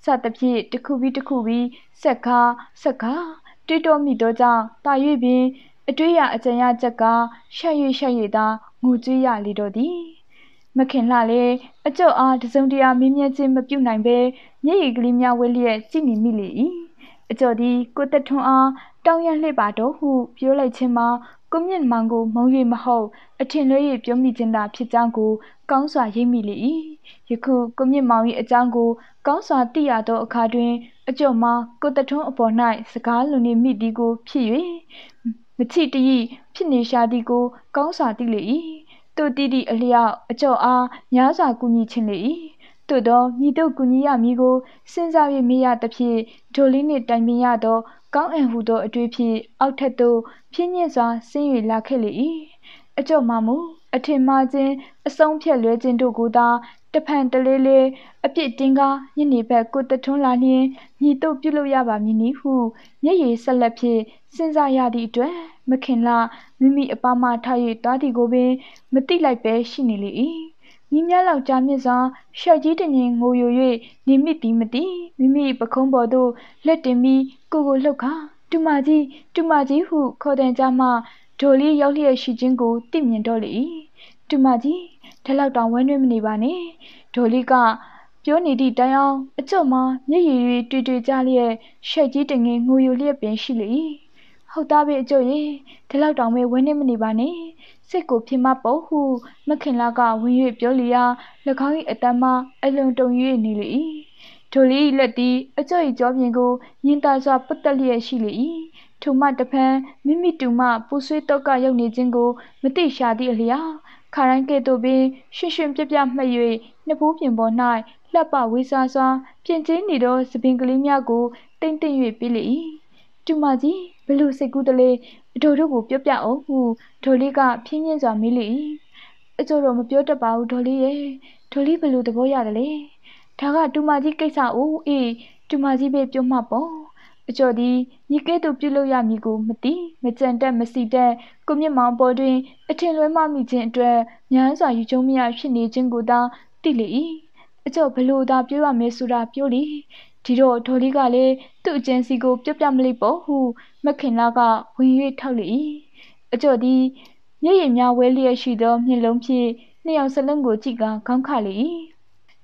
사뜻피 뜨쿠비 뜨쿠비 색카 색카 띠도미도장 따유빈 Adria Ajaya Jaga, Shayu Shayida, Mujuya Lidodi. Makin Lale, Ajo Art Zundia Mimia Jim Mabunambe, Ye Glimia Willie, Jimmy Millie. Ajodi, Gotatua, Down Lebato, who, Viola Chema, Gumian Mango, Mongi Maho, a Chinley, Jomijinda, Pitango, Gonsa Yimili. Yaku, Gumian Maui, a Jango, Gonsa Diado, a Cadre, a Joma, Gotatua upon night, Sakal, Luni, Midigo, Piri. Matiti, Pinishadigo, Gonsa Dili. To Didi Alia, a Joa, Yaza Guni Chinley. Todo, Nido Gunia Migo, Senzavi Mia the P, Jolini Damiado, Gang and Hudo a Drippy, Outado, Piniza, Singing Lakeli, a Joe Mamu, a Tim Martin, a Song Pierre Legend to Guda, the Pantalele, a Pit Dinga, Yeni Bag good the Tonlani, Nido Biloyaba Mini who, Yea Salapi, Senzayadi Dre, Makinla, Mimi Abama Tayi Daddy Gobe, Mati like Bear Shinili. Nimyala Jamisa, Shajitaning, Moyoye, Nimiti Mati, Mimi Bacombado, let me go loca, Dumadi, Dumadi who called and Jama, Dolly Yolia Shijingo, Dimian Dolly, Dumadi, Telautan Wenum Nibani, Dollyga, Johnny D. Dial, Atoma, Ye, Dudu Jalia, Shajitaning, Moyolia Ben Shili, Hodabi Joye, Telautan Wenum Nibani. Seko Pima Bohu, Makinlaga, Winnie Biolia, Lakari Adama, Alon Don Yue Nili. Toli Lady, a joy job yango, Yindaza Putalia Shili. Toma the pen, Mimi Duma, Busui Toka Yoni Jingo, Mati Shadi Elia, Karanke Dobe, Shishim Pia Mayu, Napoleon Bonai, Lapa Wizaza, Piantin Nido, Spinglimiago, Tintin Yue Billy. Dumadi, Belu Segudale. Dorugo Pia Ohu, Toliga, Pinions are Millie. It's all on a beautiful bow, Tolly, Tolly below the boyadale. Taga Dumadi Kesa O, eh, Dumadi Babe Jomapo. Jodi, Niketo Pilo Yamigo, Mati, Mitsenda Messida, Gummy Mount Body, a tailor mammy gentre, Nyanza Yumia Shini Jingoda, Dilly. It's all below the Pura Mesura Puli. Tiro Toligale, two gents go Pjamli Bohu, Makinlaga, Winnie Tolly. A jodi, Yamia Willia Shido, Nilompi, Neon Salango Chiga, Kankali.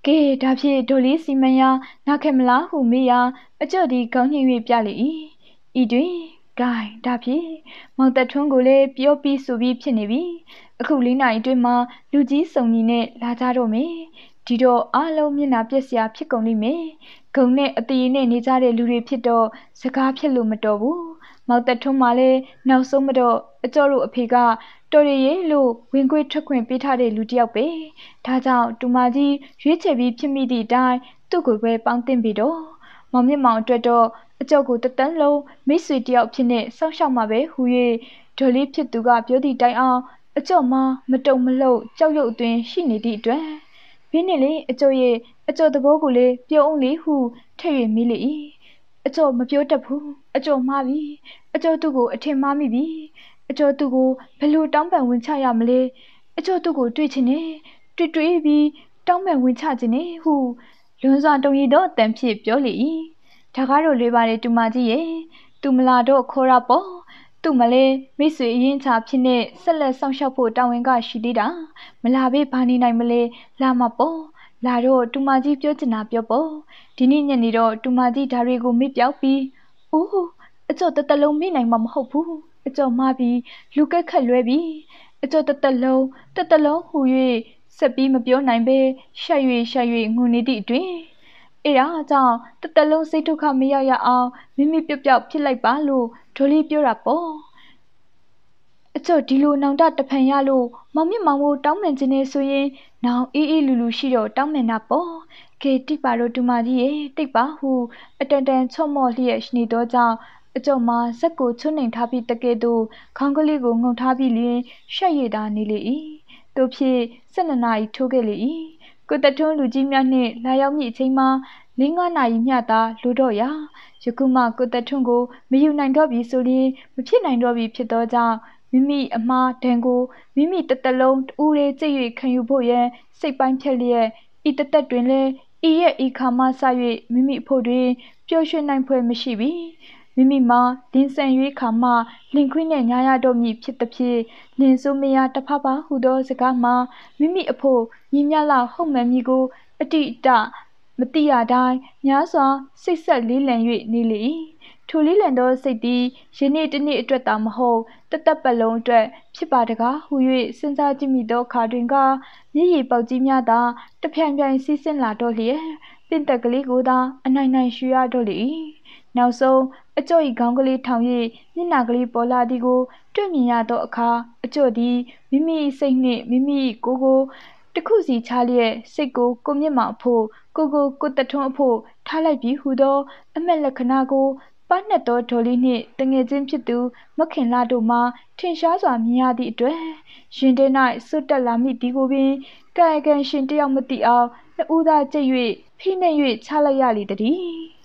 Gay Tapi Tolly Simaya, Nakemla, Humia, a jodi, Gangi Jali. Idri, Guy, Tapi, Montatungole, Piopi Subi Pinevi, a Kulina Idrima, Luigi Sonine, Latarome. Tiro Alo Mina Piesia Piconi me. Kone at the inn is a luri pito, Sakapia Lumadobu, Maltatomale, now somado, a toro a piga, Dori lo, Wingue Truquin Pitade Ludiape, Tata, Dumadi, Richevi Pimidi die, took away Bantin Bido, Mammy Mount Dredo, a jogo the Dunlo, Miss Widia Pinet, Sashamabe, Huye, Tolip Tuga, Biodi Dia, a Joma, Madame Malo, Joyo Dwin, she needed dre. Finally, a joye. A job the bogule, the only who, Terry Millie. A job my beautiful poo, a job Mavi, a job to go, a tin mammy bee, a job to go, Pelu dump and winchayamle, a job to go, twitchine, twitchy bee, dump and winchajine, who, Lunza don't eat out them cheap jolly. Tagaro levare to Madie, Dumalado Corapo, Dumale, Miss Yin Tapine, Sella some shapo down and got she did, Malabi Pani Namele, Lamapo. Laro, Dumadi Piotina Piopo, Dinian Nido, Dumadi Tarigo Mipiapi. Oh, it's all the low mean I'm hopu. It's all Mabi, look at Kalubi. It's all the low, the low who ye, Sabi Mabio Nambe, Shayu, Shayu, Munidi Dwee. Era, down, the low say to Kamia ya, Mimi Pipia Pilai Balu, Tolly Purapo. It's all Dilu now that the Panyalo, Mammy Mammo, down and Genesoye. Now, ee lulu shiro, dumb and apple. Kate Tiparo to Marie, Tipahu, attendant Tomo Liash Nidoza, Joma, Sako, Tuning Tapi Takedo, Congoligo, no Tabi Lee, Shayeda Nili, Dope, Sananai Togeli, Gotaton Lujimiane, Layomi Tema, Linga Naimiata, Ludoya, Shakuma, Gotatungo, Miu Nandobi Soli, Mupin Nandobi Pidoza. Mimi ama dango, Mimi tatalong ure zee kanyuboye, sekban telie, itatatwinle, iye ikama saye, Mimi podre, Joshua nine poe mishibi, 미미마 린센 유이카마 린퀸의 야야돔이 피트피 린소메야 타파바 후도 스가마 미미 아포 미미야라 홈매미고 아티다 마티야다이 냐사 식셋 리랜 유이 니리 토리랜도 세티 예니 드니 쩨다 마호 따따빨롱 쩨 피바다가 후이 신사지미도 가드윈가 미이 뻑지냐다 따편편 시신라도리에 빈딱글리고다 아나이나이 슈야도리 나우소 어쩌이 강글리 탕이 니나글리 볼라디고 쩨미야도 아카 어쩌디 미미 세니 미미 고고 특쿠시 차리의 세고 꼬미마포 고고 꼬따통포 탈라이비 후도 아멜라카나고 빠나도 돌리니 땡예진 피두 먹힌라도마 튼샤스와 미야디 쩨 신데나이 숫달라미 디고빈 까이간 신대야무디아 우다제위 피내위 차라야리더디